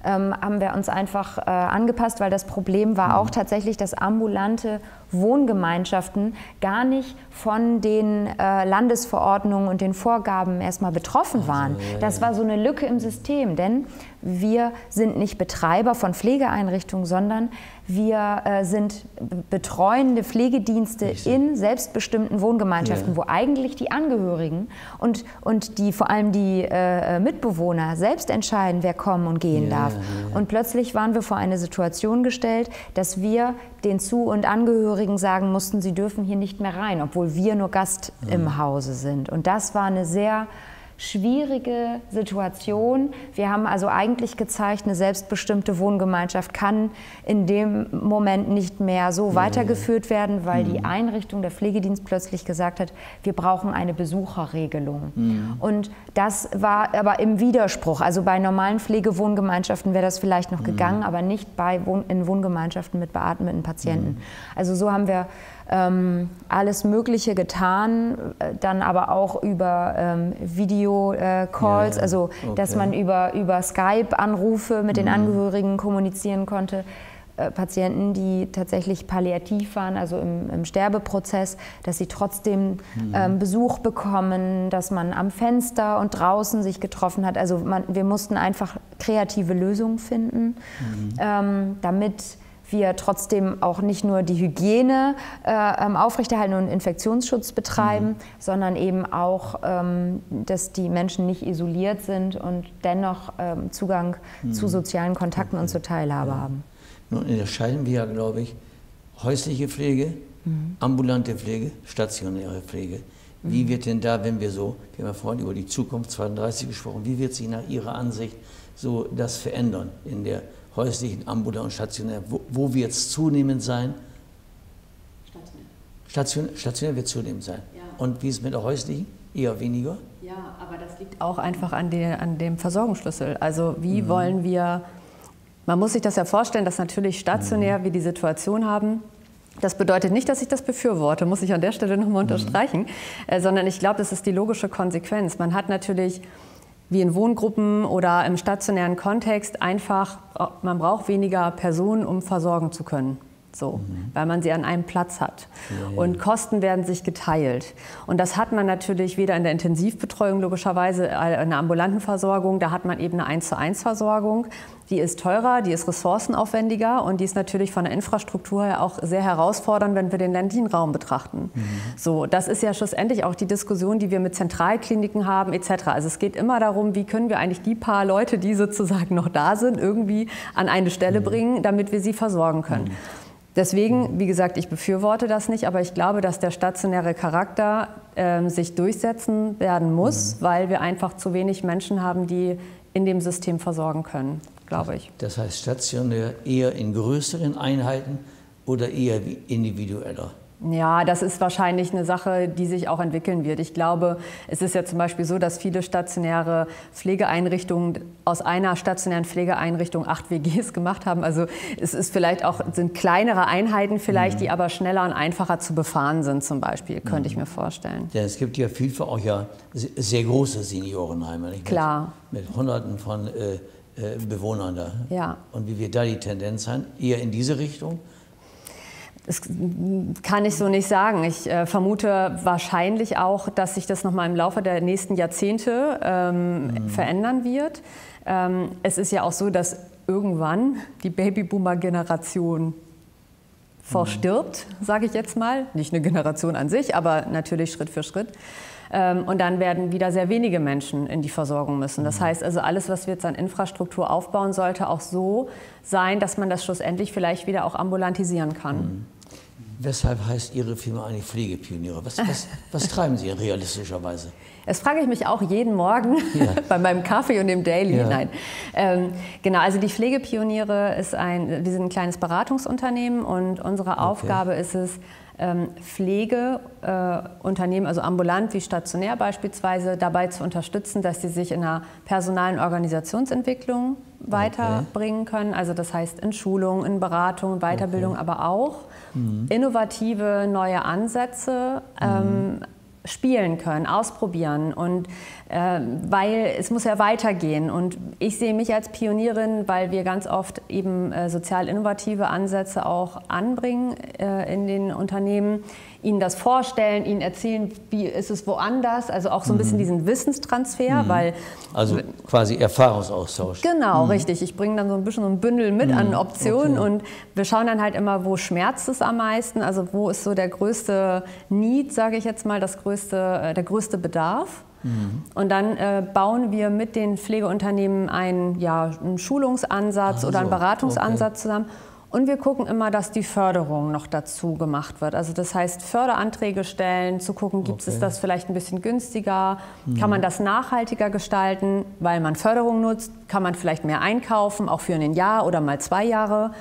ähm, haben wir uns einfach äh, angepasst, weil das Problem war mhm. auch tatsächlich, dass ambulante Wohngemeinschaften gar nicht von den äh, Landesverordnungen und den Vorgaben erstmal betroffen waren. Also, ja, das war so eine Lücke im System, denn wir sind nicht Betreiber von Pflegeeinrichtungen, sondern wir äh, sind betreuende Pflegedienste richtig. In selbstbestimmten Wohngemeinschaften, ja. wo eigentlich die Angehörigen und, und die, vor allem die äh, Mitbewohner selbst entscheiden, wer kommen und gehen ja, darf. Ja, ja. Und plötzlich waren wir vor eine Situation gestellt, dass wir den Zu- und Angehörigen sagen mussten, sie dürfen hier nicht mehr rein, obwohl wir nur Gast ja. im Hause sind. Und das war eine sehr schwierige Situation. Wir haben also eigentlich gezeigt, eine selbstbestimmte Wohngemeinschaft kann in dem Moment nicht mehr so weitergeführt werden, weil mhm. die Einrichtung, der Pflegedienst plötzlich gesagt hat, wir brauchen eine Besucherregelung. Mhm. Und das war aber im Widerspruch. Also bei normalen Pflegewohngemeinschaften wäre das vielleicht noch mhm. gegangen, aber nicht bei Wohn- in Wohngemeinschaften mit beatmeten Patienten. Mhm. Also so haben wir Ähm, alles Mögliche getan, äh, dann aber auch über ähm, Video-Calls, äh, ja, also okay. dass man über, über Skype-Anrufe mit mhm. den Angehörigen kommunizieren konnte. Äh, Patienten, die tatsächlich palliativ waren, also im, im Sterbeprozess, dass sie trotzdem mhm. ähm, Besuch bekommen, dass man am Fenster und draußen sich getroffen hat. Also man, wir mussten einfach kreative Lösungen finden, mhm. ähm, damit wir trotzdem auch nicht nur die Hygiene äh, aufrechterhalten und Infektionsschutz betreiben, mhm. sondern eben auch, ähm, dass die Menschen nicht isoliert sind und dennoch ähm, Zugang mhm. zu sozialen Kontakten okay. und zur Teilhabe ja. haben. Nun unterscheiden wir ja, glaube ich, häusliche Pflege, mhm. ambulante Pflege, stationäre Pflege. Mhm. Wie wird denn da, wenn wir so, wir haben ja vorhin über die Zukunft zweiunddreißig gesprochen, wie wird sich nach Ihrer Ansicht so das verändern in der häuslichen, ambulant und stationär? Wo, wo wird es zunehmend sein? Stationär. Station, stationär wird zunehmend sein. Ja. Und wie ist es mit der häuslichen? Eher weniger? Ja, aber das liegt auch einfach an, die, an dem Versorgungsschlüssel. Also wie mhm. wollen wir, man muss sich das ja vorstellen, dass natürlich stationär mhm. wir die Situation haben. Das bedeutet nicht, dass ich das befürworte, muss ich an der Stelle nochmal mhm. unterstreichen, äh, sondern ich glaube, das ist die logische Konsequenz. Man hat natürlich wie in Wohngruppen oder im stationären Kontext einfach, man braucht weniger Personen, um versorgen zu können, so, mhm. weil man sie an einem Platz hat. Ja, ja. Und Kosten werden sich geteilt. Und das hat man natürlich weder in der Intensivbetreuung logischerweise, in der ambulanten Versorgung, da hat man eben eine eins zu eins Versorgung. Die ist teurer, die ist ressourcenaufwendiger und die ist natürlich von der Infrastruktur her auch sehr herausfordernd, wenn wir den ländlichen Raum betrachten. Mhm. So, das ist ja schlussendlich auch die Diskussion, die wir mit Zentralkliniken haben et cetera. Also es geht immer darum, wie können wir eigentlich die paar Leute, die sozusagen noch da sind, irgendwie an eine Stelle mhm. bringen, damit wir sie versorgen können. Mhm. Deswegen, wie gesagt, ich befürworte das nicht, aber ich glaube, dass der stationäre Charakter äh, sich durchsetzen werden muss, mhm. weil wir einfach zu wenig Menschen haben, die in dem System versorgen können, glaube ich. Das heißt stationär eher in größeren Einheiten oder eher individueller? Ja, das ist wahrscheinlich eine Sache, die sich auch entwickeln wird. Ich glaube, es ist ja zum Beispiel so, dass viele stationäre Pflegeeinrichtungen aus einer stationären Pflegeeinrichtung acht W Gs gemacht haben. Also es ist vielleicht auch, sind kleinere Einheiten vielleicht, mhm. die aber schneller und einfacher zu befahren sind zum Beispiel, könnte mhm. ich mir vorstellen. Ja, es gibt ja vielfach auch ja sehr große Seniorenheime. Nicht? Klar. Mit, mit Hunderten von äh, äh, Bewohnern da. Ja. Und wie wird da die Tendenz haben? Eher in diese Richtung? Das kann ich so nicht sagen. Ich äh, vermute wahrscheinlich auch, dass sich das nochmal im Laufe der nächsten Jahrzehnte ähm, mhm. verändern wird. Ähm, es ist ja auch so, dass irgendwann die Babyboomer-Generation verstirbt, mhm. sage ich jetzt mal. Nicht eine Generation an sich, aber natürlich Schritt für Schritt. Und dann werden wieder sehr wenige Menschen in die Versorgung müssen. Das heißt also, alles, was wir jetzt an Infrastruktur aufbauen, sollte auch so sein, dass man das schlussendlich vielleicht wieder auch ambulantisieren kann. Weshalb heißt Ihre Firma eigentlich Pflegepioniere? Was, was, was treiben Sie realistischerweise? Das frage ich mich auch jeden Morgen ja. bei meinem Kaffee und dem Daily. Ja. Nein. Ähm, genau, also die Pflegepioniere ist ein, wir sind ein kleines Beratungsunternehmen und unsere okay. Aufgabe ist es, Pflegeunternehmen, äh, also ambulant wie stationär beispielsweise, dabei zu unterstützen, dass sie sich in einer personalen Organisationsentwicklung weiterbringen okay. können. Also das heißt in Schulung, in Beratung, Weiterbildung, okay. aber auch mhm. innovative neue Ansätze ähm, mhm. spielen können, ausprobieren. Und äh, weil es muss ja weitergehen. Und ich sehe mich als Pionierin, weil wir ganz oft eben äh, sozial innovative Ansätze auch anbringen äh, in den Unternehmen, ihnen das vorstellen, ihnen erzählen, wie ist es woanders, also auch so ein bisschen mhm. diesen Wissenstransfer, mhm. weil... Also quasi Erfahrungsaustausch. Genau, mhm. richtig. Ich bringe dann so ein bisschen so ein Bündel mit mhm. an Optionen okay. und wir schauen dann halt immer, wo schmerzt es am meisten, also wo ist so der größte Need, sage ich jetzt mal, das größte, der größte Bedarf. Mhm. Und dann äh, bauen wir mit den Pflegeunternehmen einen, ja, einen Schulungsansatz so, oder einen Beratungsansatz okay. zusammen. Und wir gucken immer, dass die Förderung noch dazu gemacht wird. Also das heißt, Förderanträge stellen, zu gucken, gibt okay. es das vielleicht ein bisschen günstiger, mhm. kann man das nachhaltiger gestalten, weil man Förderung nutzt, kann man vielleicht mehr einkaufen, auch für ein Jahr oder mal zwei Jahre.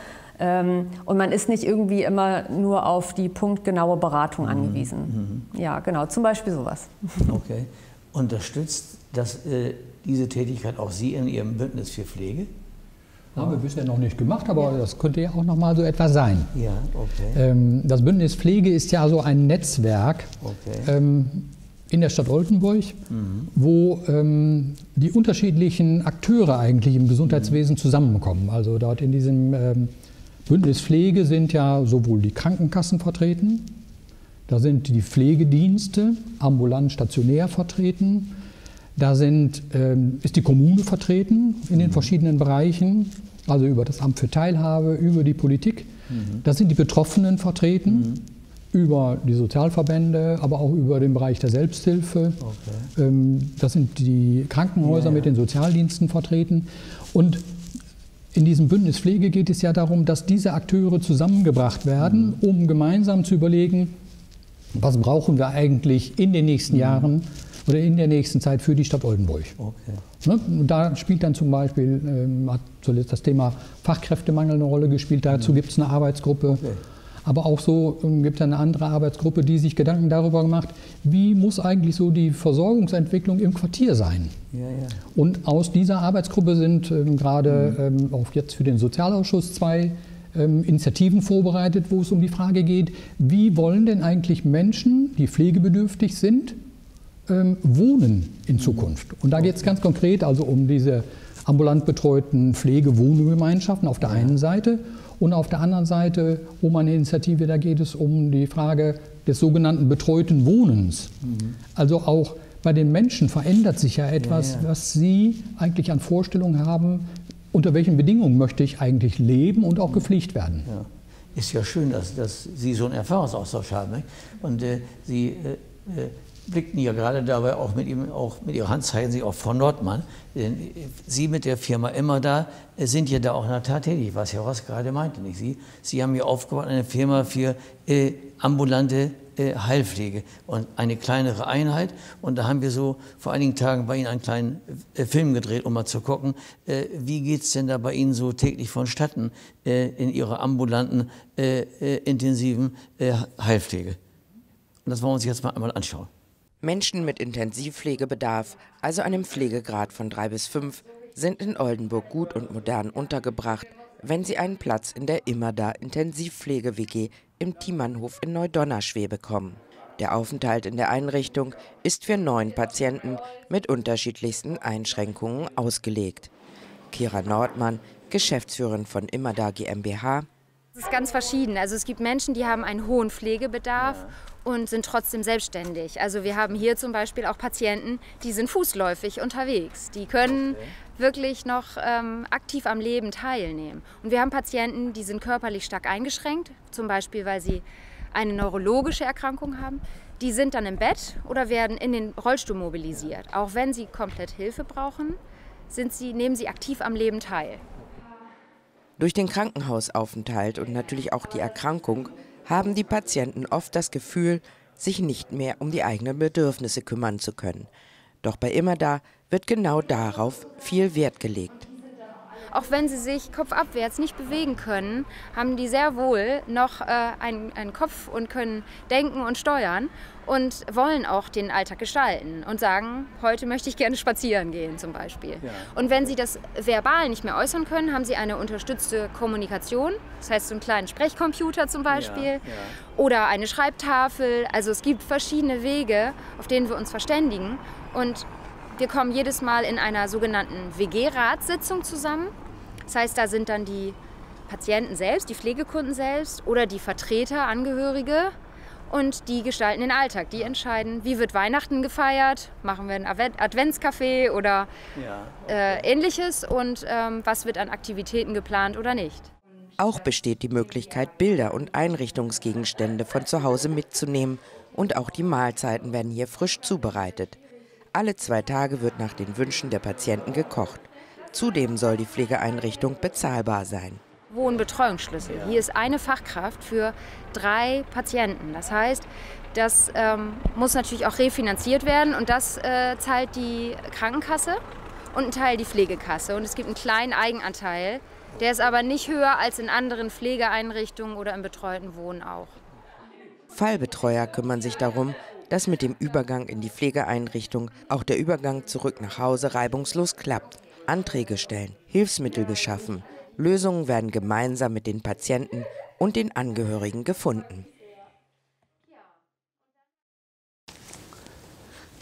Und man ist nicht irgendwie immer nur auf die punktgenaue Beratung angewiesen. Mhm. Ja, genau, zum Beispiel sowas. Okay. Unterstützt das, äh, diese Tätigkeit auch Sie in Ihrem Bündnis für Pflege? Haben wir bisher noch nicht gemacht, aber ja. das könnte ja auch noch mal so etwas sein. Ja, okay. ähm, das Bündnis Pflege ist ja so ein Netzwerk okay. ähm, in der Stadt Oldenburg, mhm. wo ähm, die unterschiedlichen Akteure eigentlich im Gesundheitswesen mhm. zusammenkommen. Also dort in diesem ähm, Bündnis Pflege sind ja sowohl die Krankenkassen vertreten, da sind die Pflegedienste ambulant, stationär vertreten, da sind, ähm, ist die Kommune vertreten in den mhm. verschiedenen Bereichen, also über das Amt für Teilhabe, über die Politik. Mhm. Da sind die Betroffenen vertreten, mhm. über die Sozialverbände, aber auch über den Bereich der Selbsthilfe. Okay. Ähm, da sind die Krankenhäuser ja, ja. mit den Sozialdiensten vertreten. Und in diesem Bündnis Pflege geht es ja darum, dass diese Akteure zusammengebracht werden, mhm. um gemeinsam zu überlegen, was brauchen wir eigentlich in den nächsten mhm. Jahren, oder in der nächsten Zeit für die Stadt Oldenburg. Okay. Da spielt dann zum Beispiel, ähm, hat zuletzt das Thema Fachkräftemangel eine Rolle gespielt, dazu gibt es eine Arbeitsgruppe. Okay. Aber auch so gibt es eine andere Arbeitsgruppe, die sich Gedanken darüber gemacht, wie muss eigentlich so die Versorgungsentwicklung im Quartier sein. Ja, ja. Und aus dieser Arbeitsgruppe sind ähm, gerade mhm. ähm, auch jetzt für den Sozialausschuss zwei ähm, Initiativen vorbereitet, wo es um die Frage geht, wie wollen denn eigentlich Menschen, die pflegebedürftig sind, Ähm, wohnen in Zukunft. Und da geht es ganz konkret also um diese ambulant betreuten Pflegewohngemeinschaften auf der ja. einen Seite und auf der anderen Seite um eine Initiative, da geht es um die Frage des sogenannten betreuten Wohnens. Mhm. Also auch bei den Menschen verändert sich ja etwas, ja, ja. was sie eigentlich an Vorstellungen haben, unter welchen Bedingungen möchte ich eigentlich leben und auch gepflegt werden. Ja. Ist ja schön, dass, dass Sie so einen Erfahrungsaustausch haben. Nicht? Und äh, Sie... Äh, äh, blickten ja gerade dabei auch mit, ihm, auch mit Ihrer Hand, zeigen Sie auch Frau Nordmann. Denn Sie mit der Firma Immerda sind ja da auch in der Tat tätig, was Herr Roß gerade meinte. Nicht? Sie, Sie haben ja aufgebaut eine Firma für äh, ambulante äh, Heilpflege und eine kleinere Einheit. Und da haben wir so vor einigen Tagen bei Ihnen einen kleinen äh, Film gedreht, um mal zu gucken, äh, wie geht es denn da bei Ihnen so täglich vonstatten äh, in Ihrer ambulanten, äh, äh, intensiven äh, Heilpflege. Und das wollen wir uns jetzt mal einmal anschauen. Menschen mit Intensivpflegebedarf, also einem Pflegegrad von drei bis fünf, sind in Oldenburg gut und modern untergebracht, wenn sie einen Platz in der Immerda Intensivpflege-W G im Thiemannhof in Neudonner-Schwe bekommen. Der Aufenthalt in der Einrichtung ist für neun Patienten mit unterschiedlichsten Einschränkungen ausgelegt. Kira Nordmann, Geschäftsführerin von Immerda GmbH. Es ist ganz verschieden. Also es gibt Menschen, die haben einen hohen Pflegebedarf und sind trotzdem selbstständig. Also wir haben hier zum Beispiel auch Patienten, die sind fußläufig unterwegs. Die können wirklich noch ähm, aktiv am Leben teilnehmen. Und wir haben Patienten, die sind körperlich stark eingeschränkt, zum Beispiel weil sie eine neurologische Erkrankung haben, die sind dann im Bett oder werden in den Rollstuhl mobilisiert. Auch wenn sie komplett Hilfe brauchen, sind sie, nehmen sie aktiv am Leben teil. Durch den Krankenhausaufenthalt und natürlich auch die Erkrankung haben die Patienten oft das Gefühl, sich nicht mehr um die eigenen Bedürfnisse kümmern zu können. Doch bei Immerda wird genau darauf viel Wert gelegt. Auch wenn sie sich kopfabwärts nicht bewegen können, haben die sehr wohl noch äh, einen, einen Kopf und können denken und steuern und wollen auch den Alltag gestalten und sagen, heute möchte ich gerne spazieren gehen zum Beispiel. Ja. Und wenn sie das verbal nicht mehr äußern können, haben sie eine unterstützte Kommunikation, das heißt so einen kleinen Sprechcomputer zum Beispiel ja, ja. oder eine Schreibtafel. Also es gibt verschiedene Wege, auf denen wir uns verständigen. Und wir kommen jedes Mal in einer sogenannten W G-Ratssitzung zusammen. Das heißt, da sind dann die Patienten selbst, die Pflegekunden selbst oder die Vertreter, Angehörige und die gestalten den Alltag. Die entscheiden, wie wird Weihnachten gefeiert, machen wir einen Adventscafé oder ja, okay. äh, ähnliches und ähm, was wird an Aktivitäten geplant oder nicht. Auch besteht die Möglichkeit, Bilder und Einrichtungsgegenstände von zu Hause mitzunehmen und auch die Mahlzeiten werden hier frisch zubereitet. Alle zwei Tage wird nach den Wünschen der Patienten gekocht. Zudem soll die Pflegeeinrichtung bezahlbar sein. Wohnbetreuungsschlüssel. Hier ist eine Fachkraft für drei Patienten. Das heißt, das ähm, muss natürlich auch refinanziert werden und das äh, zahlt die Krankenkasse und einen Teil die Pflegekasse. Und es gibt einen kleinen Eigenanteil, der ist aber nicht höher als in anderen Pflegeeinrichtungen oder im betreuten Wohnen auch. Fallbetreuer kümmern sich darum, dass mit dem Übergang in die Pflegeeinrichtung auch der Übergang zurück nach Hause reibungslos klappt. Anträge stellen, Hilfsmittel beschaffen, Lösungen werden gemeinsam mit den Patienten und den Angehörigen gefunden.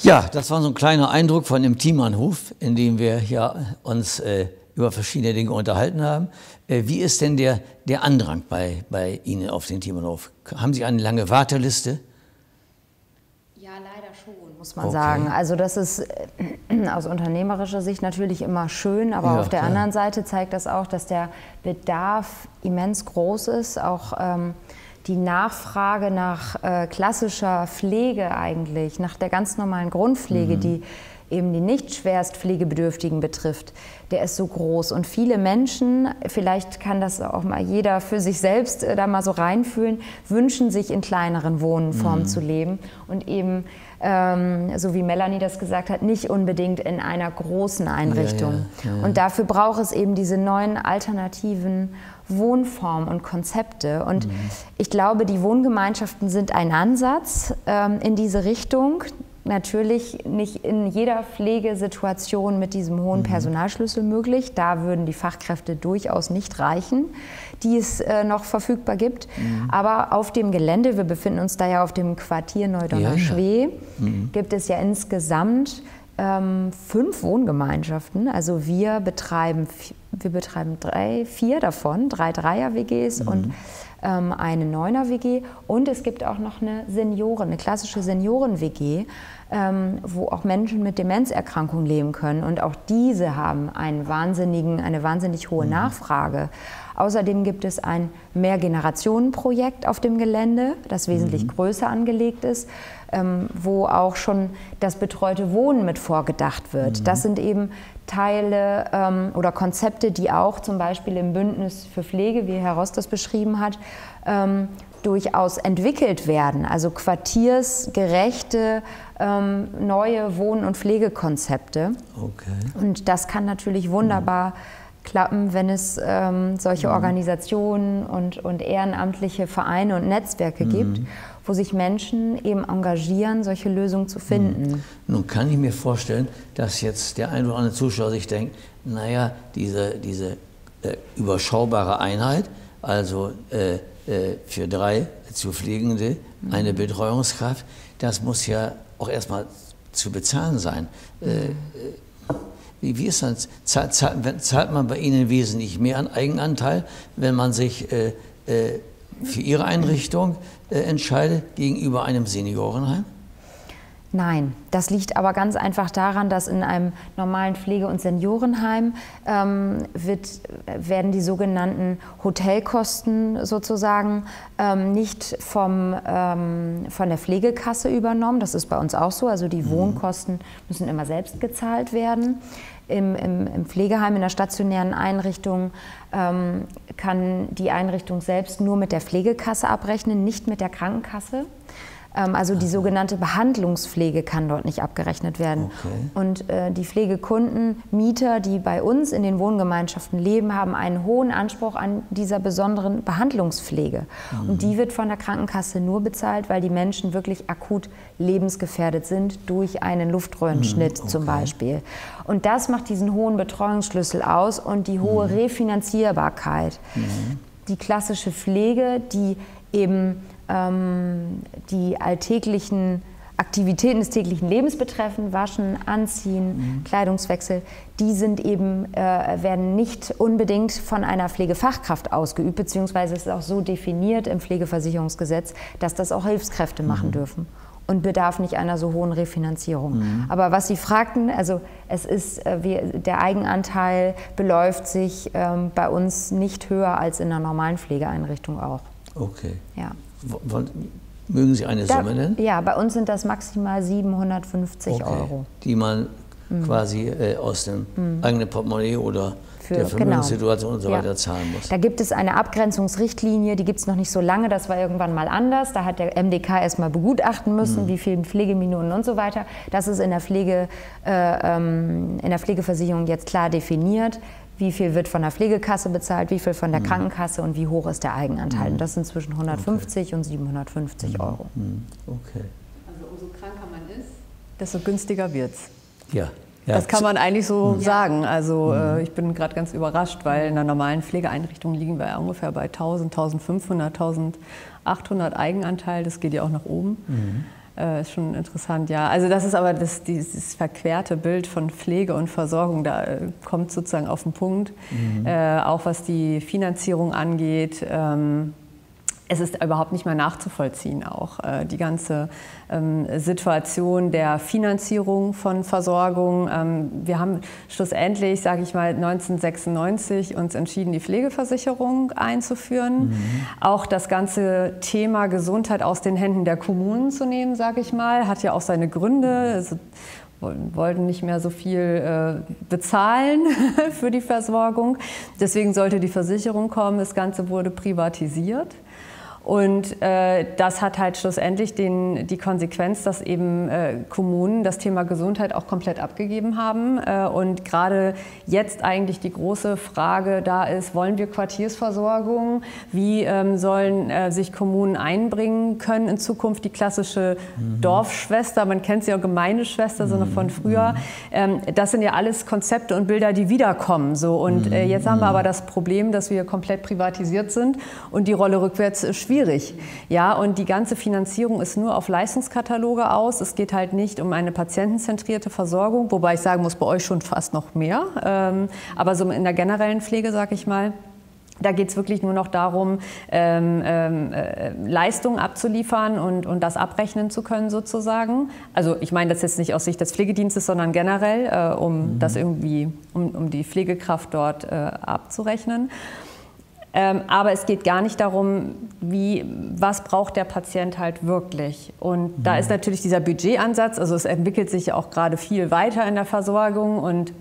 Ja, das war so ein kleiner Eindruck von dem Thiemannhof, in dem wir hier uns äh, über verschiedene Dinge unterhalten haben. Äh, wie ist denn der, der Andrang bei, bei Ihnen auf den Thiemannhof? Haben Sie eine lange Warteliste? Ja, leider schon, muss man okay. sagen. Also das ist aus unternehmerischer Sicht natürlich immer schön, aber ja, auf der klar. anderen Seite zeigt das auch, dass der Bedarf immens groß ist. Auch ähm, die Nachfrage nach äh, klassischer Pflege eigentlich, nach der ganz normalen Grundpflege, mhm. die eben die nicht schwerst Pflegebedürftigen betrifft, der ist so groß. Und viele Menschen, vielleicht kann das auch mal jeder für sich selbst äh, da mal so reinfühlen, wünschen sich in kleineren Wohnformen mhm. zu leben und eben, ähm, so wie Melanie das gesagt hat, nicht unbedingt in einer großen Einrichtung. Ja, ja, ja. Und dafür braucht es eben diese neuen alternativen Wohnformen und Konzepte. Und mhm. ich glaube, die Wohngemeinschaften sind ein Ansatz ähm, in diese Richtung. Natürlich nicht in jeder Pflegesituation mit diesem hohen Personalschlüssel möglich. Da würden die Fachkräfte durchaus nicht reichen, die es äh, noch verfügbar gibt. Mhm. Aber auf dem Gelände, wir befinden uns da ja auf dem Quartier Neudonner-Schwe, ja, ja. mhm. gibt es ja insgesamt ähm, fünf Wohngemeinschaften. Also wir betreiben, wir betreiben drei, vier davon, drei Dreier-W Gs mhm. und eine Neuner-W G und es gibt auch noch eine Senioren, eine klassische Senioren-W G, ähm, wo auch Menschen mit Demenzerkrankungen leben können und auch diese haben einen wahnsinnigen, eine wahnsinnig hohe mhm. Nachfrage. Außerdem gibt es ein Mehrgenerationen-Projekt auf dem Gelände, das wesentlich mhm. größer angelegt ist, ähm, wo auch schon das betreute Wohnen mit vorgedacht wird. Mhm. Das sind eben Teile ähm, oder Konzepte, die auch zum Beispiel im Bündnis für Pflege, wie Herr Roß das beschrieben hat, ähm, durchaus entwickelt werden. Also quartiersgerechte ähm, neue Wohn- und Pflegekonzepte. Okay. Und das kann natürlich wunderbar ja. klappen, wenn es ähm, solche mhm. Organisationen und, und ehrenamtliche Vereine und Netzwerke mhm. gibt, wo sich Menschen eben engagieren, solche Lösungen zu finden. Mhm. Nun kann ich mir vorstellen, dass jetzt der ein oder andere Zuschauer sich denkt, naja, diese, diese äh, überschaubare Einheit, also äh, äh, für drei zu Pflegende, mhm. eine Betreuungskraft, das muss ja auch erstmal zu bezahlen sein. Mhm. Äh, Wie ist das? Zahlt, zahlt, zahlt man bei Ihnen wesentlich mehr an Eigenanteil, wenn man sich äh, äh, für Ihre Einrichtung äh, entscheidet gegenüber einem Seniorenheim? Nein, das liegt aber ganz einfach daran, dass in einem normalen Pflege- und Seniorenheim ähm, wird, werden die sogenannten Hotelkosten sozusagen ähm, nicht vom, ähm, von der Pflegekasse übernommen. Das ist bei uns auch so. Also die Wohnkosten müssen immer selbst gezahlt werden. Im, im, im Pflegeheim, in der stationären Einrichtung ähm, kann die Einrichtung selbst nur mit der Pflegekasse abrechnen, nicht mit der Krankenkasse. Also die sogenannte Behandlungspflege kann dort nicht abgerechnet werden. Okay. Und äh, die Pflegekunden, Mieter, die bei uns in den Wohngemeinschaften leben, haben einen hohen Anspruch an dieser besonderen Behandlungspflege. Mhm. Und die wird von der Krankenkasse nur bezahlt, weil die Menschen wirklich akut lebensgefährdet sind durch einen Luftröhrenschnitt, mhm, okay, zum Beispiel. Und das macht diesen hohen Betreuungsschlüssel aus und die hohe, mhm, Refinanzierbarkeit. Mhm. Die klassische Pflege, die eben die alltäglichen Aktivitäten des täglichen Lebens betreffen, waschen, anziehen, mhm, Kleidungswechsel, die sind eben, äh, werden nicht unbedingt von einer Pflegefachkraft ausgeübt, beziehungsweise ist auch so definiert im Pflegeversicherungsgesetz, dass das auch Hilfskräfte, mhm, machen dürfen und bedarf nicht einer so hohen Refinanzierung. Mhm. Aber was Sie fragten, also es ist, äh, wir, der Eigenanteil beläuft sich äh, bei uns nicht höher als in einer normalen Pflegeeinrichtung auch. Okay. Ja. Mögen Sie eine da, Summe nennen? Ja, bei uns sind das maximal siebenhundertfünfzig okay, Euro. Die man, mhm, quasi äh, aus dem, mhm, eigenen Portemonnaie oder für, der Vermögenssituation, genau, und so weiter, ja, zahlen muss. Da gibt es eine Abgrenzungsrichtlinie, die gibt es noch nicht so lange, das war irgendwann mal anders. Da hat der M D K erstmal begutachten müssen, mhm, wie viele Pflegeminuten und so weiter. Das ist in der, Pflege, äh, ähm, in der Pflegeversicherung jetzt klar definiert. Wie viel wird von der Pflegekasse bezahlt, wie viel von der, mhm, Krankenkasse und wie hoch ist der Eigenanteil. Und das sind zwischen hundertfünfzig okay, und siebenhundertfünfzig Euro. Mhm. Okay. Also umso kranker man ist, desto günstiger wird's. Ja. Ja. Das kann man eigentlich so, mhm, sagen. Also, mhm, äh, ich bin gerade ganz überrascht, weil in einer normalen Pflegeeinrichtung liegen wir ungefähr bei tausend, tausendfünfhundert, tausendachthundert Eigenanteil. Das geht ja auch nach oben. Mhm. Äh, ist schon interessant, ja. Also das ist aber das, dieses verquerte Bild von Pflege und Versorgung, da äh, kommt sozusagen auf den Punkt. Mhm. Äh, auch was die Finanzierung angeht, ähm, es ist überhaupt nicht mehr nachzuvollziehen auch. Äh, die ganze ähm, Situation der Finanzierung von Versorgung. Ähm, wir haben schlussendlich, sage ich mal, neunzehnhundertsechsundneunzig uns entschieden, die Pflegeversicherung einzuführen. Mhm. Auch das ganze Thema Gesundheit aus den Händen der Kommunen zu nehmen, sage ich mal, hat ja auch seine Gründe. Also, wollten nicht mehr so viel äh, bezahlen für die Versorgung. Deswegen sollte die Versicherung kommen. Das Ganze wurde privatisiert. Und äh, das hat halt schlussendlich den, die Konsequenz, dass eben äh, Kommunen das Thema Gesundheit auch komplett abgegeben haben. Äh, und gerade jetzt eigentlich die große Frage da ist, wollen wir Quartiersversorgung? Wie ähm, sollen äh, sich Kommunen einbringen können in Zukunft? Die klassische, mhm, Dorfschwester, man kennt sie auch, Gemeindeschwester, mhm, so noch von früher. Ähm, das sind ja alles Konzepte und Bilder, die wiederkommen. So. Und äh, jetzt, mhm, haben wir aber das Problem, dass wir komplett privatisiert sind und die Rolle rückwärts schwierig. Ja, und die ganze Finanzierung ist nur auf Leistungskataloge aus. Es geht halt nicht um eine patientenzentrierte Versorgung, wobei ich sagen muss, bei euch schon fast noch mehr. Aber so in der generellen Pflege, sag ich mal, da geht es wirklich nur noch darum, ähm, äh, Leistungen abzuliefern und, und das abrechnen zu können sozusagen. Also ich meine das jetzt nicht aus Sicht des Pflegedienstes, sondern generell, äh, um, mhm, das irgendwie, um, um die Pflegekraft dort äh, abzurechnen. Aber es geht gar nicht darum, wie, was braucht der Patient halt wirklich. Und, mhm, da ist natürlich dieser Budgetansatz, also es entwickelt sich auch gerade viel weiter in der Versorgung und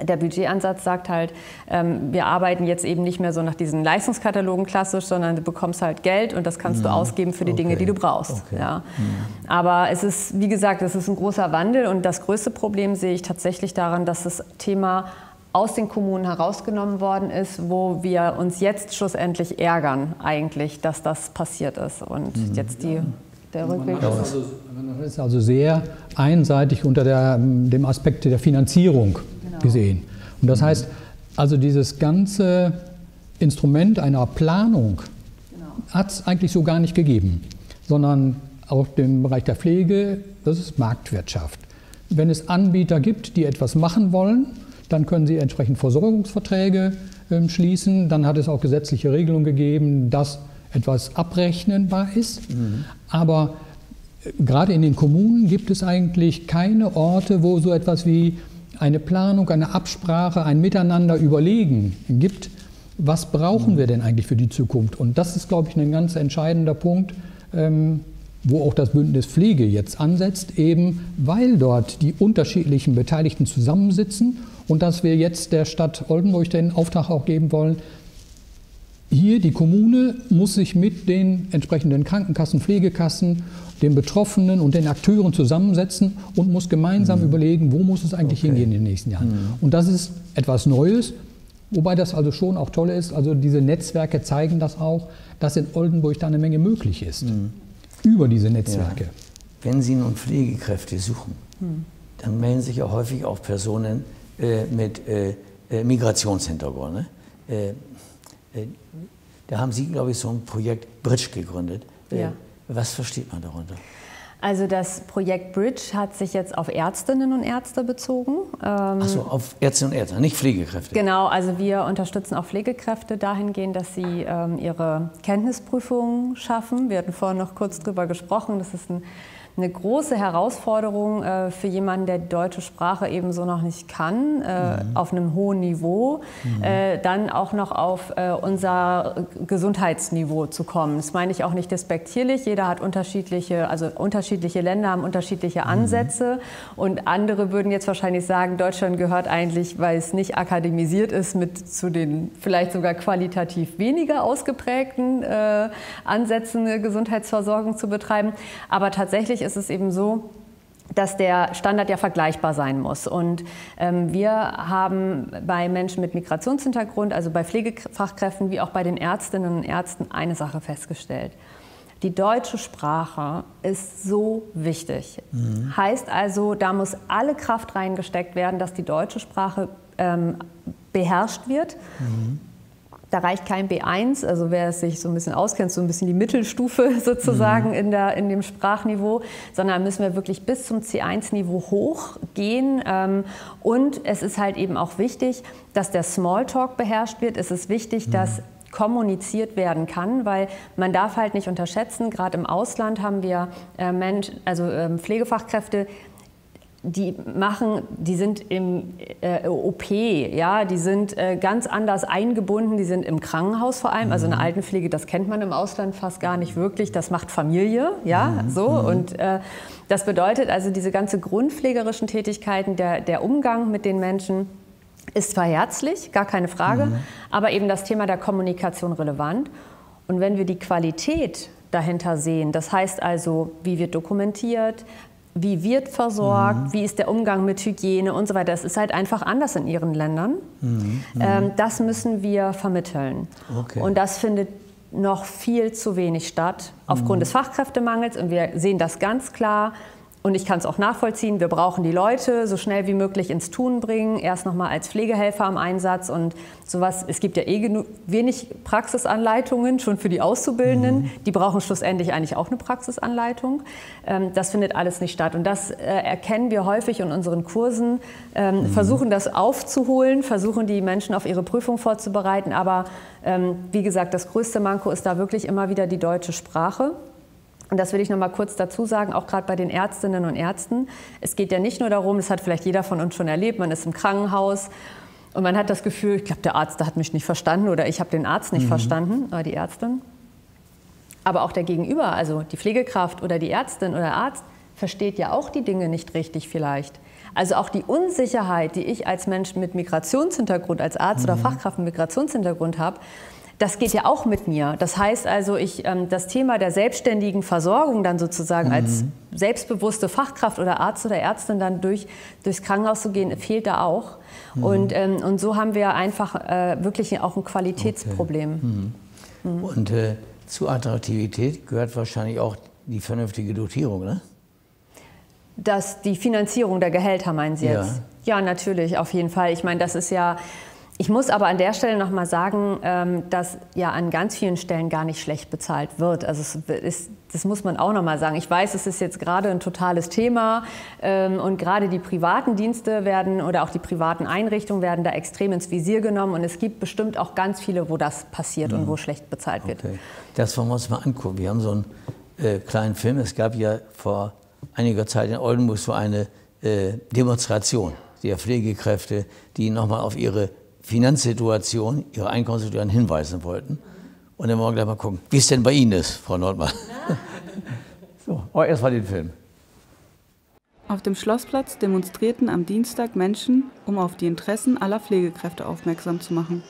der Budgetansatz sagt halt, ähm, wir arbeiten jetzt eben nicht mehr so nach diesen Leistungskatalogen klassisch, sondern du bekommst halt Geld und das kannst, mhm, du ausgeben für die, okay, Dinge, die du brauchst. Okay. Ja. Mhm. Aber es ist, wie gesagt, es ist ein großer Wandel und das größte Problem sehe ich tatsächlich daran, dass das Thema aus den Kommunen herausgenommen worden ist, wo wir uns jetzt schlussendlich ärgern eigentlich, dass das passiert ist und, mhm, jetzt die, der Rückweg. Also, man ist also sehr einseitig unter der, dem Aspekt der Finanzierung, genau, gesehen. Und das, mhm, heißt, also dieses ganze Instrument einer Planung, genau, hat es eigentlich so gar nicht gegeben, sondern auch im Bereich der Pflege, das ist Marktwirtschaft. Wenn es Anbieter gibt, die etwas machen wollen, dann können Sie entsprechend Versorgungsverträge äh, schließen. Dann hat es auch gesetzliche Regelungen gegeben, dass etwas abrechnenbar ist. Mhm. Aber gerade in den Kommunen gibt es eigentlich keine Orte, wo so etwas wie eine Planung, eine Absprache, ein Miteinander überlegen gibt, was brauchen wir denn eigentlich für die Zukunft? Und das ist, glaube ich, ein ganz entscheidender Punkt, ähm, wo auch das Bündnis Pflege jetzt ansetzt, eben weil dort die unterschiedlichen Beteiligten zusammensitzen und dass wir jetzt der Stadt Oldenburg den Auftrag auch geben wollen, hier die Kommune muss sich mit den entsprechenden Krankenkassen, Pflegekassen, den Betroffenen und den Akteuren zusammensetzen und muss gemeinsam mhm. überlegen, wo muss es eigentlich okay. hingehen in den nächsten Jahren. Mhm. Und das ist etwas Neues, wobei das also schon auch toll ist. Also diese Netzwerke zeigen das auch, dass in Oldenburg da eine Menge möglich ist. Mhm. Über diese Netzwerke. Ja. Wenn Sie nun Pflegekräfte suchen, mhm. dann melden sich ja häufig auch Personen äh, mit äh, Migrationshintergrund. Ne? Äh, Da haben Sie, glaube ich, so ein Projekt Bridge gegründet. Ja. Was versteht man darunter? Also das Projekt Bridge hat sich jetzt auf Ärztinnen und Ärzte bezogen. Ähm Ach so, auf Ärztinnen und Ärzte, nicht Pflegekräfte. Genau, also wir unterstützen auch Pflegekräfte dahingehend, dass sie ähm, ihre Kenntnisprüfungen schaffen. Wir hatten vorhin noch kurz drüber gesprochen. Das ist ein, eine große Herausforderung äh, für jemanden, der die deutsche Sprache eben so noch nicht kann, äh, mhm. auf einem hohen Niveau, mhm. äh, dann auch noch auf äh, unser Gesundheitsniveau zu kommen. Das meine ich auch nicht despektierlich. Jeder hat unterschiedliche, also unterschiedliche Länder haben unterschiedliche Ansätze mhm. und andere würden jetzt wahrscheinlich sagen, Deutschland gehört eigentlich, weil es nicht akademisiert ist, mit zu den vielleicht sogar qualitativ weniger ausgeprägten äh, Ansätzen, eine Gesundheitsversorgung zu betreiben. Aber tatsächlich ist ist es eben so, dass der Standard ja vergleichbar sein muss. Und ähm, wir haben bei Menschen mit Migrationshintergrund, also bei Pflegefachkräften wie auch bei den Ärztinnen und Ärzten, eine Sache festgestellt. Die deutsche Sprache ist so wichtig. Mhm. Heißt also, da muss alle Kraft reingesteckt werden, dass die deutsche Sprache ähm, beherrscht wird. Mhm. Da reicht kein B eins, also wer es sich so ein bisschen auskennt, so ein bisschen die Mittelstufe sozusagen mhm. in, der, in dem Sprachniveau, sondern müssen wir wirklich bis zum C eins Niveau hochgehen. Und es ist halt eben auch wichtig, dass der Smalltalk beherrscht wird. Es ist wichtig, mhm. dass kommuniziert werden kann, weil man darf halt nicht unterschätzen, gerade im Ausland haben wir Menschen, also Pflegefachkräfte, die machen, die sind im äh, O P, ja, die sind äh, ganz anders eingebunden, die sind im Krankenhaus vor allem, mhm. also in der Altenpflege, das kennt man im Ausland fast gar nicht wirklich, das macht Familie, ja, mhm. so und äh, das bedeutet also, diese ganze grundpflegerischen Tätigkeiten, der, der Umgang mit den Menschen ist zwar herzlich, gar keine Frage, mhm. aber eben das Thema der Kommunikation relevant und wenn wir die Qualität dahinter sehen, das heißt also, wie wird dokumentiert, wie wird versorgt, mhm. wie ist der Umgang mit Hygiene und so weiter. Das ist halt einfach anders in ihren Ländern. Mhm. Mhm. Ähm, das müssen wir vermitteln. Okay. Und das findet noch viel zu wenig statt, aufgrund mhm. des Fachkräftemangels. Und wir sehen das ganz klar. Und ich kann es auch nachvollziehen, wir brauchen die Leute so schnell wie möglich ins Tun bringen, erst nochmal als Pflegehelfer am Einsatz und sowas. Es gibt ja eh wenig Praxisanleitungen, schon für die Auszubildenden. Mhm. Die brauchen schlussendlich eigentlich auch eine Praxisanleitung. Das findet alles nicht statt. Und das erkennen wir häufig in unseren Kursen, versuchen das aufzuholen, versuchen die Menschen auf ihre Prüfung vorzubereiten. Aber wie gesagt, das größte Manko ist da wirklich immer wieder die deutsche Sprache. Und das will ich noch mal kurz dazu sagen, auch gerade bei den Ärztinnen und Ärzten. Es geht ja nicht nur darum, das hat vielleicht jeder von uns schon erlebt, man ist im Krankenhaus und man hat das Gefühl, ich glaube, der Arzt hat mich nicht verstanden oder ich habe den Arzt nicht mhm. verstanden, oder die Ärztin. Aber auch der Gegenüber, also die Pflegekraft oder die Ärztin oder Arzt, versteht ja auch die Dinge nicht richtig vielleicht. Also auch die Unsicherheit, die ich als Mensch mit Migrationshintergrund, als Arzt mhm. oder Fachkraft mit Migrationshintergrund habe, das geht ja auch mit mir. Das heißt also, ich, das Thema der selbstständigen Versorgung dann sozusagen mhm. als selbstbewusste Fachkraft oder Arzt oder Ärztin dann durch, durchs Krankenhaus zu gehen, fehlt da auch. Mhm. Und, und so haben wir einfach wirklich auch ein Qualitätsproblem. Okay. Mhm. Mhm. Und äh, zur Attraktivität gehört wahrscheinlich auch die vernünftige Dotierung, ne? Das, die Finanzierung der Gehälter, meinen Sie jetzt? Ja, ja, natürlich, auf jeden Fall. Ich meine, das ist ja... Ich muss aber an der Stelle noch mal sagen, dass ja an ganz vielen Stellen gar nicht schlecht bezahlt wird. Also es ist, das muss man auch noch mal sagen. Ich weiß, es ist jetzt gerade ein totales Thema und gerade die privaten Dienste werden oder auch die privaten Einrichtungen werden da extrem ins Visier genommen. Und es gibt bestimmt auch ganz viele, wo das passiert mhm. und wo schlecht bezahlt wird. Okay. Das wollen wir uns mal angucken. Wir haben so ein äh, kleinen Film. Es gab ja vor einiger Zeit in Oldenburg so eine äh, Demonstration der Pflegekräfte, die nochmal auf ihre Finanzsituation, ihre Einkommenssituation hinweisen wollten. Und dann wollen wir gleich mal gucken, wie es denn bei Ihnen ist, Frau Nordmann. So, aber erst mal den Film. Auf dem Schlossplatz demonstrierten am Dienstag Menschen, um auf die Interessen aller Pflegekräfte aufmerksam zu machen.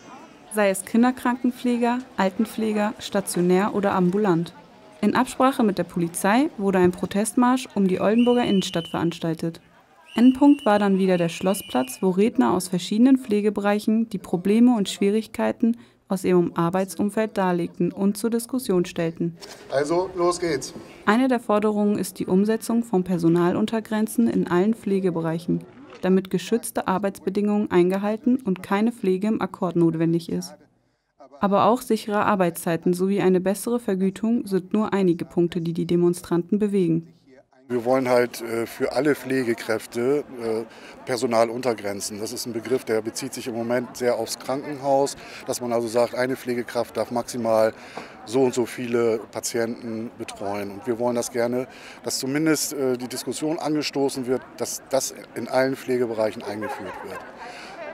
Sei es Kinderkrankenpfleger, Altenpfleger, stationär oder ambulant. In Absprache mit der Polizei wurde ein Protestmarsch um die Oldenburger Innenstadt veranstaltet. Endpunkt war dann wieder der Schlossplatz, wo Redner aus verschiedenen Pflegebereichen die Probleme und Schwierigkeiten aus ihrem Arbeitsumfeld darlegten und zur Diskussion stellten. Also, los geht's. Eine der Forderungen ist die Umsetzung von Personaluntergrenzen in allen Pflegebereichen, damit geschützte Arbeitsbedingungen eingehalten und keine Pflege im Akkord notwendig ist. Aber auch sichere Arbeitszeiten sowie eine bessere Vergütung sind nur einige Punkte, die die Demonstranten bewegen. Wir wollen halt für alle Pflegekräfte Personaluntergrenzen. Das ist ein Begriff, der bezieht sich im Moment sehr aufs Krankenhaus, dass man also sagt, eine Pflegekraft darf maximal so und so viele Patienten betreuen. Und wir wollen das gerne, dass zumindest die Diskussion angestoßen wird, dass das in allen Pflegebereichen eingeführt wird.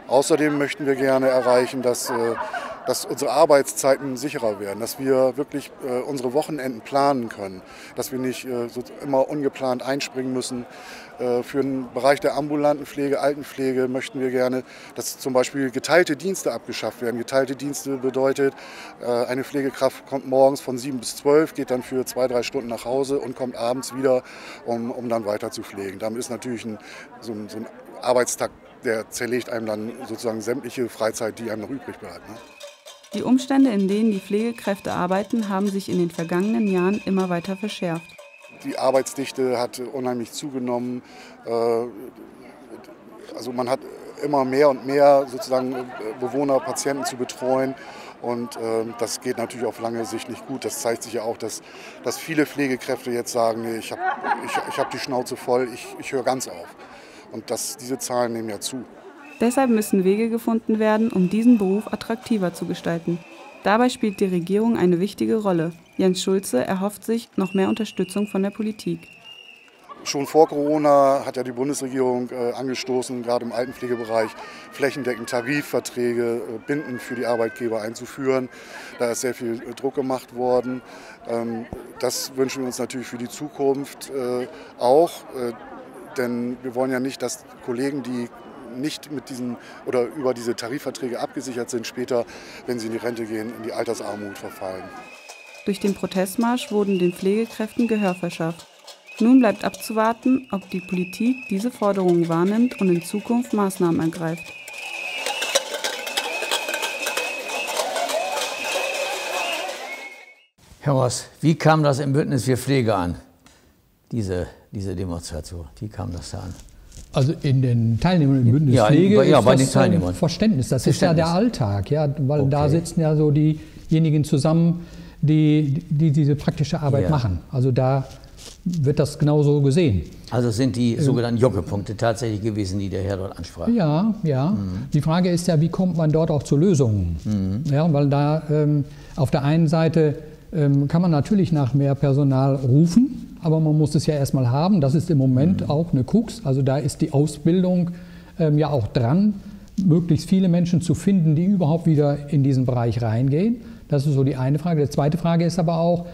Außerdem möchten wir gerne erreichen, dass, dass unsere Arbeitszeiten sicherer werden, dass wir wirklich unsere Wochenenden planen können, dass wir nicht so immer ungeplant einspringen müssen. Für den Bereich der ambulanten Pflege, Altenpflege möchten wir gerne, dass zum Beispiel geteilte Dienste abgeschafft werden. Geteilte Dienste bedeutet, eine Pflegekraft kommt morgens von sieben bis zwölf, geht dann für zwei, drei Stunden nach Hause und kommt abends wieder, um, um dann weiter zu pflegen. Damit ist natürlich ein, so ein, so ein Arbeitstag, der zerlegt einem dann sozusagen sämtliche Freizeit, die einem noch übrig bleibt. Ne? Die Umstände, in denen die Pflegekräfte arbeiten, haben sich in den vergangenen Jahren immer weiter verschärft. Die Arbeitsdichte hat unheimlich zugenommen. Also man hat immer mehr und mehr sozusagen Bewohner, Patienten zu betreuen. Und äh, das geht natürlich auf lange Sicht nicht gut. Das zeigt sich ja auch, dass, dass viele Pflegekräfte jetzt sagen, nee, ich habe ich, ich hab die Schnauze voll, ich, ich höre ganz auf. Und das, diese Zahlen nehmen ja zu. Deshalb müssen Wege gefunden werden, um diesen Beruf attraktiver zu gestalten. Dabei spielt die Regierung eine wichtige Rolle. Jens Schulze erhofft sich noch mehr Unterstützung von der Politik. Schon vor Corona hat ja die Bundesregierung äh, angestoßen, gerade im Altenpflegebereich flächendeckend Tarifverträge äh, bindend für die Arbeitgeber einzuführen. Da ist sehr viel äh, Druck gemacht worden. Ähm, das wünschen wir uns natürlich für die Zukunft äh, auch, äh, denn wir wollen ja nicht, dass Kollegen, die nicht mit diesen oder über diese Tarifverträge abgesichert sind, später, wenn sie in die Rente gehen, in die Altersarmut verfallen. Durch den Protestmarsch wurden den Pflegekräften Gehör verschafft. Nun bleibt abzuwarten, ob die Politik diese Forderungen wahrnimmt und in Zukunft Maßnahmen ergreift. Herr Roß, wie kam das im Bündnis für Pflege an, diese, diese Demonstration? Wie kam das da an? Also in den Teilnehmern im Bündnis ja, Pflege ja, ist bei das den Teilnehmern. Verständnis, das Verständnis. Ist ja der Alltag, ja, weil okay. Da sitzen ja so diejenigen zusammen, die, die diese praktische Arbeit ja. machen. Also da wird das genauso gesehen. Also sind die sogenannten Jockepunkte tatsächlich gewesen, die der Herr dort ansprach? Ja, ja. Mhm. Die Frage ist ja, wie kommt man dort auch zu Lösungen? Mhm. Ja, weil da ähm, auf der einen Seite ähm, kann man natürlich nach mehr Personal rufen, aber man muss es ja erstmal haben. Das ist im Moment mhm. auch eine Krux. Also da ist die Ausbildung ähm, ja auch dran, möglichst viele Menschen zu finden, die überhaupt wieder in diesen Bereich reingehen. Das ist so die eine Frage. Die zweite Frage ist aber auch,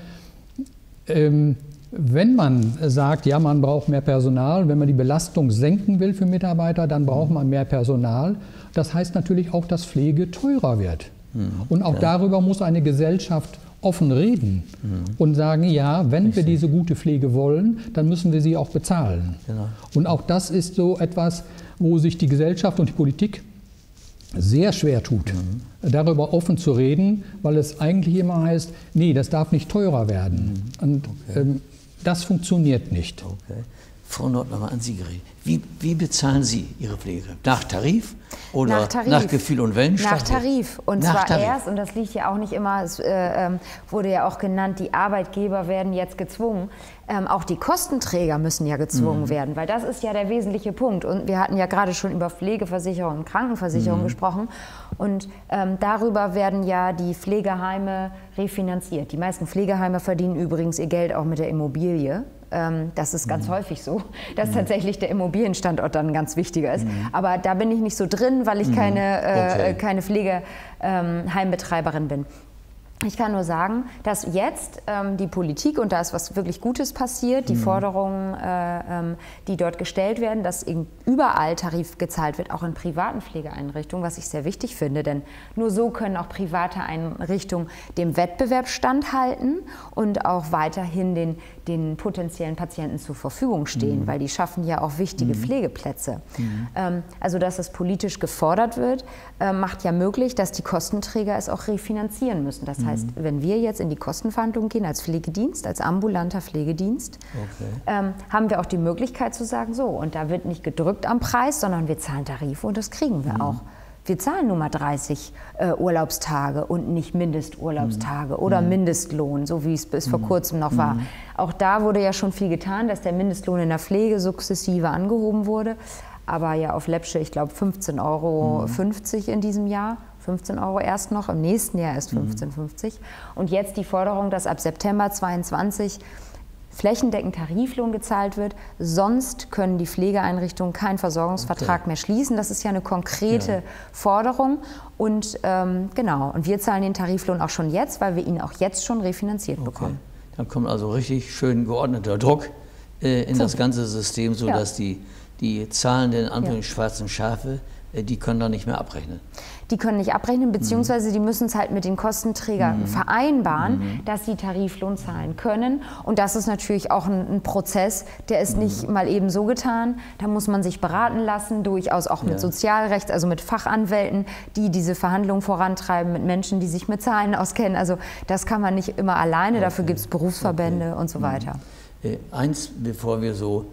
ähm, wenn man sagt, ja, man braucht mehr Personal, wenn man die Belastung senken will für Mitarbeiter, dann braucht man mehr Personal. Das heißt natürlich auch, dass Pflege teurer wird. Mhm, und auch ja. darüber muss eine Gesellschaft offen reden mhm. und sagen, ja, wenn ich wir diese gute Pflege wollen, dann müssen wir sie auch bezahlen. Genau. Und auch das ist so etwas, wo sich die Gesellschaft und die Politik sehr schwer tut, mhm. darüber offen zu reden, weil es eigentlich immer heißt, nee, das darf nicht teurer werden. Mhm. Und okay. ähm, das funktioniert nicht. Okay. Frau Nordmann, mal an Sie geredet. Wie, wie bezahlen Sie Ihre Pflege? Nach Tarif oder nach, Tarif. nach Gefühl und Wellenstachel? Nach Tarif. Und nach zwar Tarif. erst, und das liegt ja auch nicht immer, es äh, wurde ja auch genannt, die Arbeitgeber werden jetzt gezwungen. Ähm, auch die Kostenträger müssen ja gezwungen mhm. werden, weil das ist ja der wesentliche Punkt. Und wir hatten ja gerade schon über Pflegeversicherung und Krankenversicherung mhm. gesprochen. Und ähm, darüber werden ja die Pflegeheime refinanziert. Die meisten Pflegeheime verdienen übrigens ihr Geld auch mit der Immobilie. Ähm, das ist ganz mhm. häufig so, dass mhm. tatsächlich der Immobilienstandort dann ganz wichtiger ist. Mhm. Aber da bin ich nicht so drin, weil ich mhm. keine, äh, okay. keine Pflegeheimbetreiberin ähm, bin. Ich kann nur sagen, dass jetzt ähm, die Politik, und da ist was wirklich Gutes passiert, die mhm. Forderungen, äh, ähm, die dort gestellt werden, dass überall Tarif gezahlt wird, auch in privaten Pflegeeinrichtungen, was ich sehr wichtig finde, denn nur so können auch private Einrichtungen dem Wettbewerb standhalten und auch weiterhin den, den potenziellen Patienten zur Verfügung stehen, mhm. weil die schaffen ja auch wichtige mhm. Pflegeplätze. Mhm. Ähm, also dass es politisch gefordert wird, äh, macht ja möglich, dass die Kostenträger es auch refinanzieren müssen. Das Das heißt, wenn wir jetzt in die Kostenverhandlung gehen als Pflegedienst, als ambulanter Pflegedienst, okay. ähm, haben wir auch die Möglichkeit zu sagen, so, und da wird nicht gedrückt am Preis, sondern wir zahlen Tarife und das kriegen wir mhm. auch. Wir zahlen nun mal dreißig äh, Urlaubstage und nicht Mindesturlaubstage mhm. oder mhm. Mindestlohn, so wie es bis mhm. vor kurzem noch mhm. war. Auch da wurde ja schon viel getan, dass der Mindestlohn in der Pflege sukzessive angehoben wurde, aber ja auf Läppsche, ich glaube, fünfzehn Euro fünfzig mhm. in diesem Jahr. fünfzehn Euro erst noch, im nächsten Jahr erst fünfzehn fünfzig. Und jetzt die Forderung, dass ab September zweitausendzweiundzwanzig flächendeckend Tariflohn gezahlt wird. Sonst können die Pflegeeinrichtungen keinen Versorgungsvertrag okay. mehr schließen. Das ist ja eine konkrete ja. Forderung. Und ähm, genau, und wir zahlen den Tariflohn auch schon jetzt, weil wir ihn auch jetzt schon refinanziert okay. bekommen. Dann kommt also richtig schön geordneter Druck äh, in Zum das ganze System, sodass ja. die, die zahlenden, anfänglich ja. schwarzen Schafe, die können da nicht mehr abrechnen. Die können nicht abrechnen, beziehungsweise die müssen es halt mit den Kostenträgern mhm. vereinbaren, mhm. dass sie Tariflohn zahlen können. Und das ist natürlich auch ein, ein Prozess, der ist mhm. nicht mal eben so getan. Da muss man sich beraten lassen, durchaus auch mit ja. Sozialrecht, also mit Fachanwälten, die diese Verhandlungen vorantreiben, mit Menschen, die sich mit Zahlen auskennen. Also das kann man nicht immer alleine, okay. dafür gibt es Berufsverbände okay. und so weiter. Mhm. Äh, eins, bevor wir so...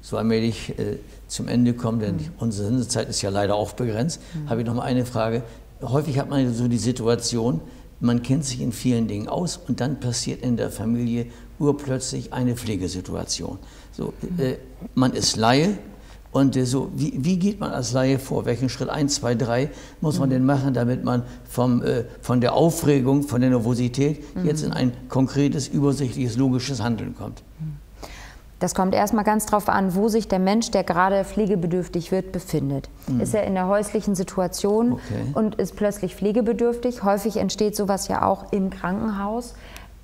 so allmählich äh, zum Ende kommen, denn mhm. unsere Sendezeit ist ja leider auch begrenzt, mhm. habe ich noch mal eine Frage. Häufig hat man so die Situation, man kennt sich in vielen Dingen aus und dann passiert in der Familie urplötzlich eine Pflegesituation. So, mhm. äh, man ist Laie und äh, so, wie, wie geht man als Laie vor? Welchen Schritt eins, zwei, drei muss mhm. man denn machen, damit man vom, äh, von der Aufregung, von der Nervosität mhm. jetzt in ein konkretes, übersichtliches, logisches Handeln kommt? Mhm. Das kommt erstmal ganz drauf an, wo sich der Mensch, der gerade pflegebedürftig wird, befindet. Mhm. Ist er in der häuslichen Situation okay. und ist plötzlich pflegebedürftig? Häufig entsteht sowas ja auch im Krankenhaus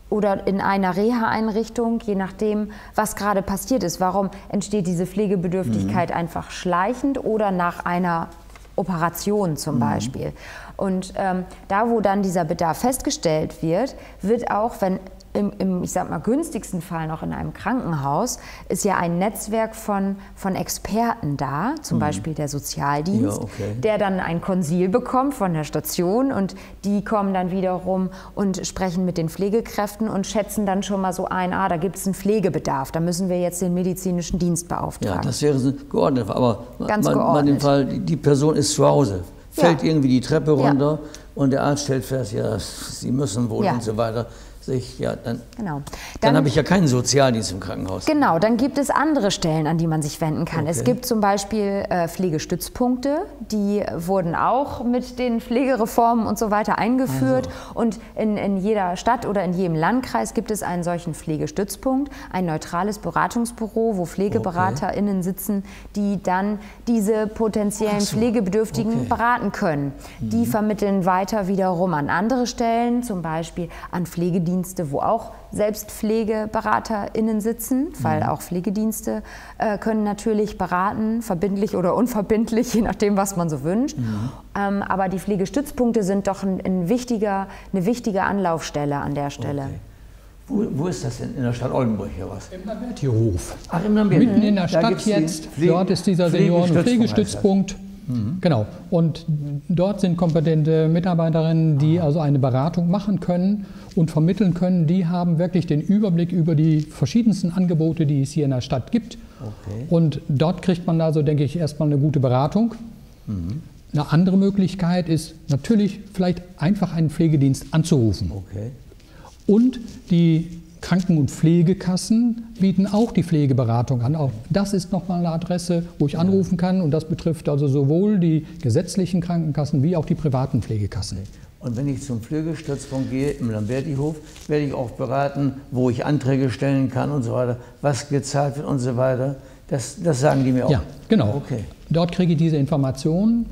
oder in einer Reha-Einrichtung, je nachdem, was gerade passiert ist. Warum entsteht diese Pflegebedürftigkeit mhm. einfach schleichend oder nach einer Operation zum mhm. Beispiel? Und ähm, da, wo dann dieser Bedarf festgestellt wird, wird auch, wenn Im, im, ich sag mal, günstigsten Fall noch in einem Krankenhaus, ist ja ein Netzwerk von, von Experten da, zum mhm. Beispiel der Sozialdienst, ja, okay. der dann ein Konsil bekommt von der Station und die kommen dann wiederum und sprechen mit den Pflegekräften und schätzen dann schon mal so ein, ah, da gibt es einen Pflegebedarf, da müssen wir jetzt den medizinischen Dienst beauftragen. Ja, das wäre so geordnet, aber ganz man, geordnet. Man im Fall, die Person ist zu Hause, fällt ja. irgendwie die Treppe runter ja. und der Arzt stellt fest, ja, sie müssen wohl ja. und so weiter. Sich, ja, dann genau. dann, dann habe ich ja keinen Sozialdienst im Krankenhaus. Genau, dann gibt es andere Stellen, an die man sich wenden kann. Okay. Es gibt zum Beispiel äh, Pflegestützpunkte, die wurden auch mit den Pflegereformen und so weiter eingeführt. Also. Und in, in jeder Stadt oder in jedem Landkreis gibt es einen solchen Pflegestützpunkt, ein neutrales Beratungsbüro, wo PflegeberaterInnen okay. sitzen, die dann diese potenziellen so. Pflegebedürftigen okay. beraten können. Mhm. Die vermitteln weiter wiederum an andere Stellen, zum Beispiel an Pflegedienste, wo auch selbst PflegeberaterInnen sitzen, weil mhm. auch Pflegedienste äh, können natürlich beraten, verbindlich oder unverbindlich, je nachdem, was man so wünscht. Mhm. Ähm, aber die Pflegestützpunkte sind doch ein, ein wichtiger, eine wichtige Anlaufstelle an der Stelle. Okay. Wo, wo ist das denn? In der Stadt Oldenburg hier was? Im Lambertihof. Ach, im Lambertihof. Mitten in der Stadt jetzt. Dort ist dieser Seniorenpflegestützpunkt. Mhm. Genau. Und dort sind kompetente Mitarbeiterinnen, die ah. also eine Beratung machen können und vermitteln können. Die haben wirklich den Überblick über die verschiedensten Angebote, die es hier in der Stadt gibt. Okay. Und dort kriegt man also, denke ich, erstmal eine gute Beratung. Mhm. Eine andere Möglichkeit ist natürlich vielleicht einfach einen Pflegedienst anzurufen. Okay. Und die Kranken- und Pflegekassen bieten auch die Pflegeberatung an. Auch das ist nochmal eine Adresse, wo ich anrufen kann. Und das betrifft also sowohl die gesetzlichen Krankenkassen wie auch die privaten Pflegekassen. Und wenn ich zum Pflegestützpunkt gehe, im Lambertihof, werde ich auch beraten, wo ich Anträge stellen kann und so weiter, was gezahlt wird und so weiter. Das, das sagen die mir auch. Ja, genau. Okay. Dort kriege ich diese Informationen.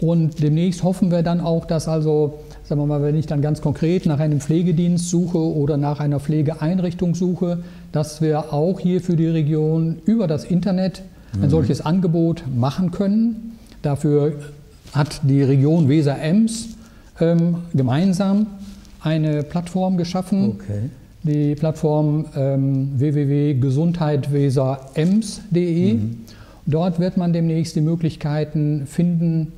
Und demnächst hoffen wir dann auch, dass also, sagen wir mal, wenn ich dann ganz konkret nach einem Pflegedienst suche oder nach einer Pflegeeinrichtung suche, dass wir auch hier für die Region über das Internet ein solches mhm. Angebot machen können. Dafür hat die Region Weser-Ems ähm, gemeinsam eine Plattform geschaffen. Okay. Die Plattform ähm, w w w punkt gesundheit weser ems punkt de. Mhm. Dort wird man demnächst die Möglichkeiten finden,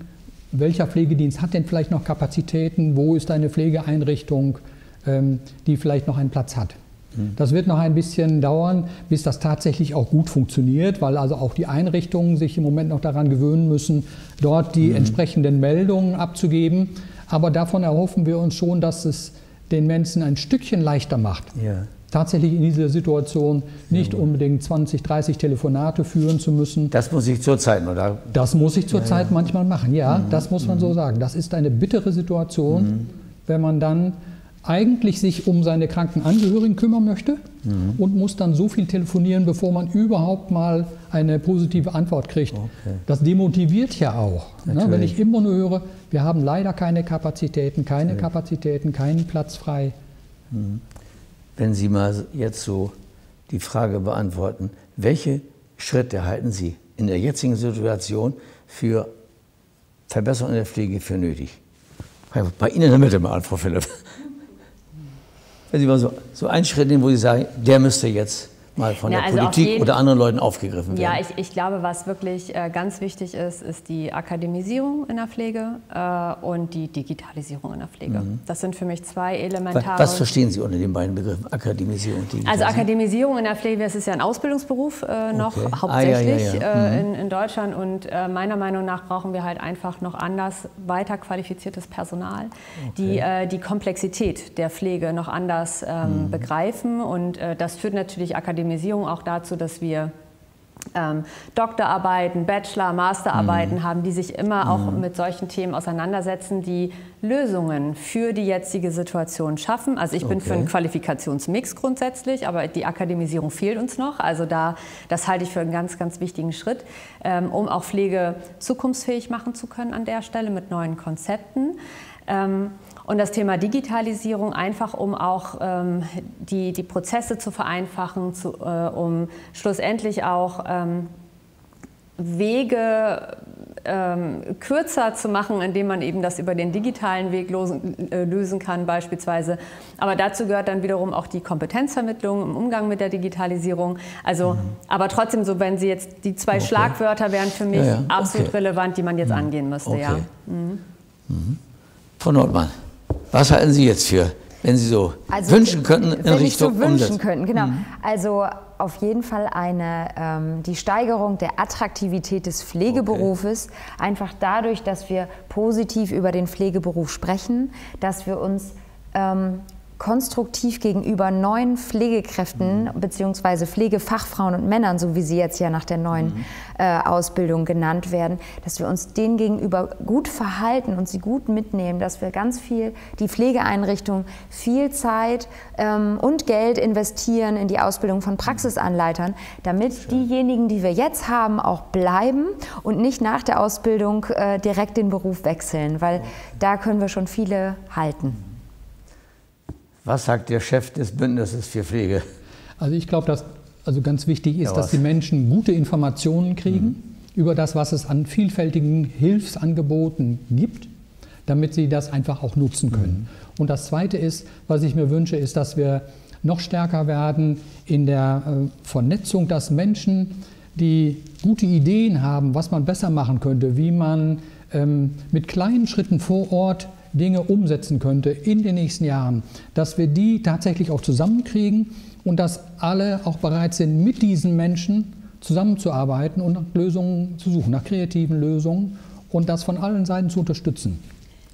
welcher Pflegedienst hat denn vielleicht noch Kapazitäten, wo ist eine Pflegeeinrichtung, die vielleicht noch einen Platz hat. Das wird noch ein bisschen dauern, bis das tatsächlich auch gut funktioniert, weil also auch die Einrichtungen sich im Moment noch daran gewöhnen müssen, dort die mhm. entsprechenden Meldungen abzugeben. Aber davon erhoffen wir uns schon, dass es den Menschen ein Stückchen leichter macht. Ja. Tatsächlich in dieser Situation nicht unbedingt zwanzig, dreißig Telefonate führen zu müssen. Das muss ich zurzeit nur da. Das muss ich zurzeit ja, ja. manchmal machen, ja, mhm. das muss man mhm. so sagen. Das ist eine bittere Situation, mhm. wenn man dann eigentlich sich um seine kranken Angehörigen kümmern möchte mhm. und muss dann so viel telefonieren, bevor man überhaupt mal eine positive Antwort kriegt. Okay. Das demotiviert ja auch, ne? Wenn ich immer nur höre, wir haben leider keine Kapazitäten, keine okay. Kapazitäten, keinen Platz frei. Mhm. Wenn Sie mal jetzt so die Frage beantworten, welche Schritte halten Sie in der jetzigen Situation für Verbesserung in der Pflege für nötig? Bei Ihnen in der Mitte mal an, Frau Philipp. Wenn Sie mal so, so einen Schritt nehmen, wo Sie sagen, der müsste jetzt mal von ja, der also Politik oder anderen Leuten aufgegriffen werden. Ja, ich, ich glaube, was wirklich äh, ganz wichtig ist, ist die Akademisierung in der Pflege äh, und die Digitalisierung in der Pflege. Mhm. Das sind für mich zwei elementare... Was, was verstehen Sie unter den beiden Begriffen Akademisierung und Digitalisierung? Also Akademisierung in der Pflege, es ist ja ein Ausbildungsberuf äh, noch okay. hauptsächlich ah, ja, ja, ja. Mhm. Äh, in, in Deutschland und äh, meiner Meinung nach brauchen wir halt einfach noch anders weiter qualifiziertes Personal, okay. die äh, die Komplexität der Pflege noch anders ähm, mhm. begreifen und äh, das führt natürlich Akademisierung auch dazu, dass wir ähm, Doktorarbeiten, Bachelor-, Masterarbeiten mhm. haben, die sich immer mhm. auch mit solchen Themen auseinandersetzen, die Lösungen für die jetzige Situation schaffen. Also ich okay. bin für einen Qualifikationsmix grundsätzlich, aber die Akademisierung fehlt uns noch. Also da, das halte ich für einen ganz, ganz wichtigen Schritt, ähm, um auch Pflege zukunftsfähig machen zu können an der Stelle mit neuen Konzepten. Ähm, Und das Thema Digitalisierung einfach, um auch ähm, die, die Prozesse zu vereinfachen, zu, äh, um schlussendlich auch ähm, Wege ähm, kürzer zu machen, indem man eben das über den digitalen Weg losen, äh, lösen kann beispielsweise. Aber dazu gehört dann wiederum auch die Kompetenzvermittlung im Umgang mit der Digitalisierung. Also, mhm. aber trotzdem so, wenn Sie jetzt, die zwei okay. Schlagwörter wären für mich ja, ja. absolut okay. relevant, die man jetzt mhm. angehen müsste. Okay. Ja. Mhm. Mhm. Frau Nordmann. Was halten Sie jetzt für, wenn Sie so also, wünschen könnten in Richtung so wünschen könnten, genau. Mhm. Also auf jeden Fall eine, ähm, die Steigerung der Attraktivität des Pflegeberufes, okay. einfach dadurch, dass wir positiv über den Pflegeberuf sprechen, dass wir uns ähm, konstruktiv gegenüber neuen Pflegekräften mhm. bzw. Pflegefachfrauen und Männern, so wie sie jetzt ja nach der neuen mhm. äh, Ausbildung genannt werden, dass wir uns denen gegenüber gut verhalten und sie gut mitnehmen, dass wir ganz viel, die Pflegeeinrichtung viel Zeit ähm, und Geld investieren in die Ausbildung von Praxisanleitern, damit Schön. diejenigen, die wir jetzt haben, auch bleiben und nicht nach der Ausbildung äh, direkt den Beruf wechseln, weil okay. da können wir schon viele halten. Was sagt der Chef des Bündnisses für Pflege? Also ich glaube, dass also ganz wichtig ist, ja, dass die Menschen gute Informationen kriegen mhm. über das, was es an vielfältigen Hilfsangeboten gibt, damit sie das einfach auch nutzen können. Mhm. Und das Zweite ist, was ich mir wünsche, ist, dass wir noch stärker werden in der Vernetzung, dass Menschen die gute Ideen haben, was man besser machen könnte, wie man ähm, mit kleinen Schritten vor Ort Dinge umsetzen könnte in den nächsten Jahren, dass wir die tatsächlich auch zusammenkriegen und dass alle auch bereit sind, mit diesen Menschen zusammenzuarbeiten und nach Lösungen zu suchen, nach kreativen Lösungen und das von allen Seiten zu unterstützen.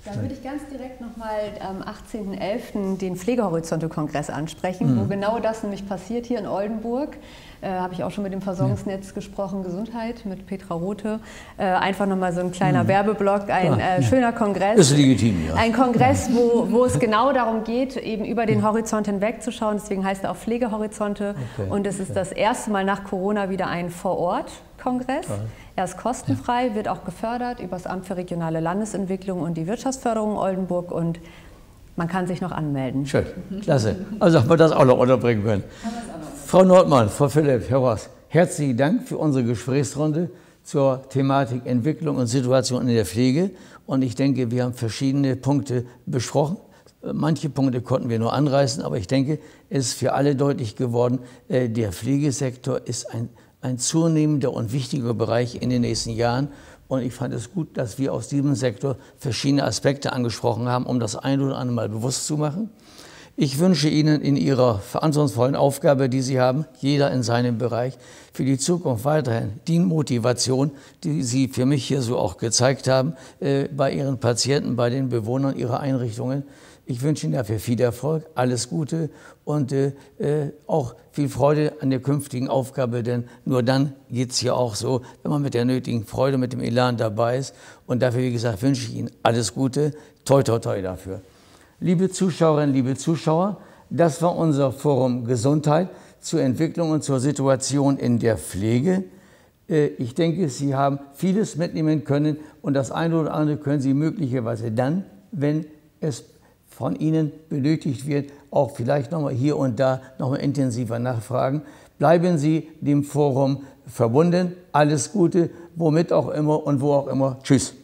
Da würde ich ganz direkt nochmal am achtzehnten elften den Pflegehorizont-Kongress ansprechen, mhm. wo genau das nämlich passiert hier in Oldenburg. Äh, habe ich auch schon mit dem Versorgungsnetz ja. gesprochen, Gesundheit, mit Petra Rothe. Äh, einfach nochmal so ein kleiner mhm. Werbeblock, ein ja, äh, schöner ja. Kongress. Ist legitim, ja. Ein Kongress, ja. wo, wo es genau darum geht, eben über den ja. Horizont hinweg zu schauen. Deswegen heißt er auch Pflegehorizonte. Okay. Und es ist okay. das erste Mal nach Corona wieder ein Vor-Ort-Kongress. Ja. Er ist kostenfrei, ja. wird auch gefördert über das Amt für regionale Landesentwicklung und die Wirtschaftsförderung Oldenburg. Und man kann sich noch anmelden. Schön, klasse. Also haben wir das auch noch unterbringen können. Frau Nordmann, Frau Philipp, Herr Roß, herzlichen Dank für unsere Gesprächsrunde zur Thematik Entwicklung und Situation in der Pflege. Und ich denke, wir haben verschiedene Punkte besprochen. Manche Punkte konnten wir nur anreißen, aber ich denke, es ist für alle deutlich geworden, der Pflegesektor ist ein, ein zunehmender und wichtiger Bereich in den nächsten Jahren. Und ich fand es gut, dass wir aus diesem Sektor verschiedene Aspekte angesprochen haben, um das ein oder andere Mal bewusst zu machen. Ich wünsche Ihnen in Ihrer verantwortungsvollen Aufgabe, die Sie haben, jeder in seinem Bereich, für die Zukunft weiterhin die Motivation, die Sie für mich hier so auch gezeigt haben, äh, bei Ihren Patienten, bei den Bewohnern Ihrer Einrichtungen. Ich wünsche Ihnen dafür viel Erfolg, alles Gute und äh, auch viel Freude an der künftigen Aufgabe, denn nur dann geht es hier auch so, wenn man mit der nötigen Freude, mit dem Elan dabei ist. Und dafür, wie gesagt, wünsche ich Ihnen alles Gute, toi, toi, toi dafür. Liebe Zuschauerinnen, liebe Zuschauer, das war unser Forum Gesundheit zur Entwicklung und zur Situation in der Pflege. Ich denke, Sie haben vieles mitnehmen können und das eine oder andere können Sie möglicherweise dann, wenn es von Ihnen benötigt wird, auch vielleicht nochmal hier und da nochmal intensiver nachfragen. Bleiben Sie dem Forum verbunden. Alles Gute, womit auch immer und wo auch immer. Tschüss.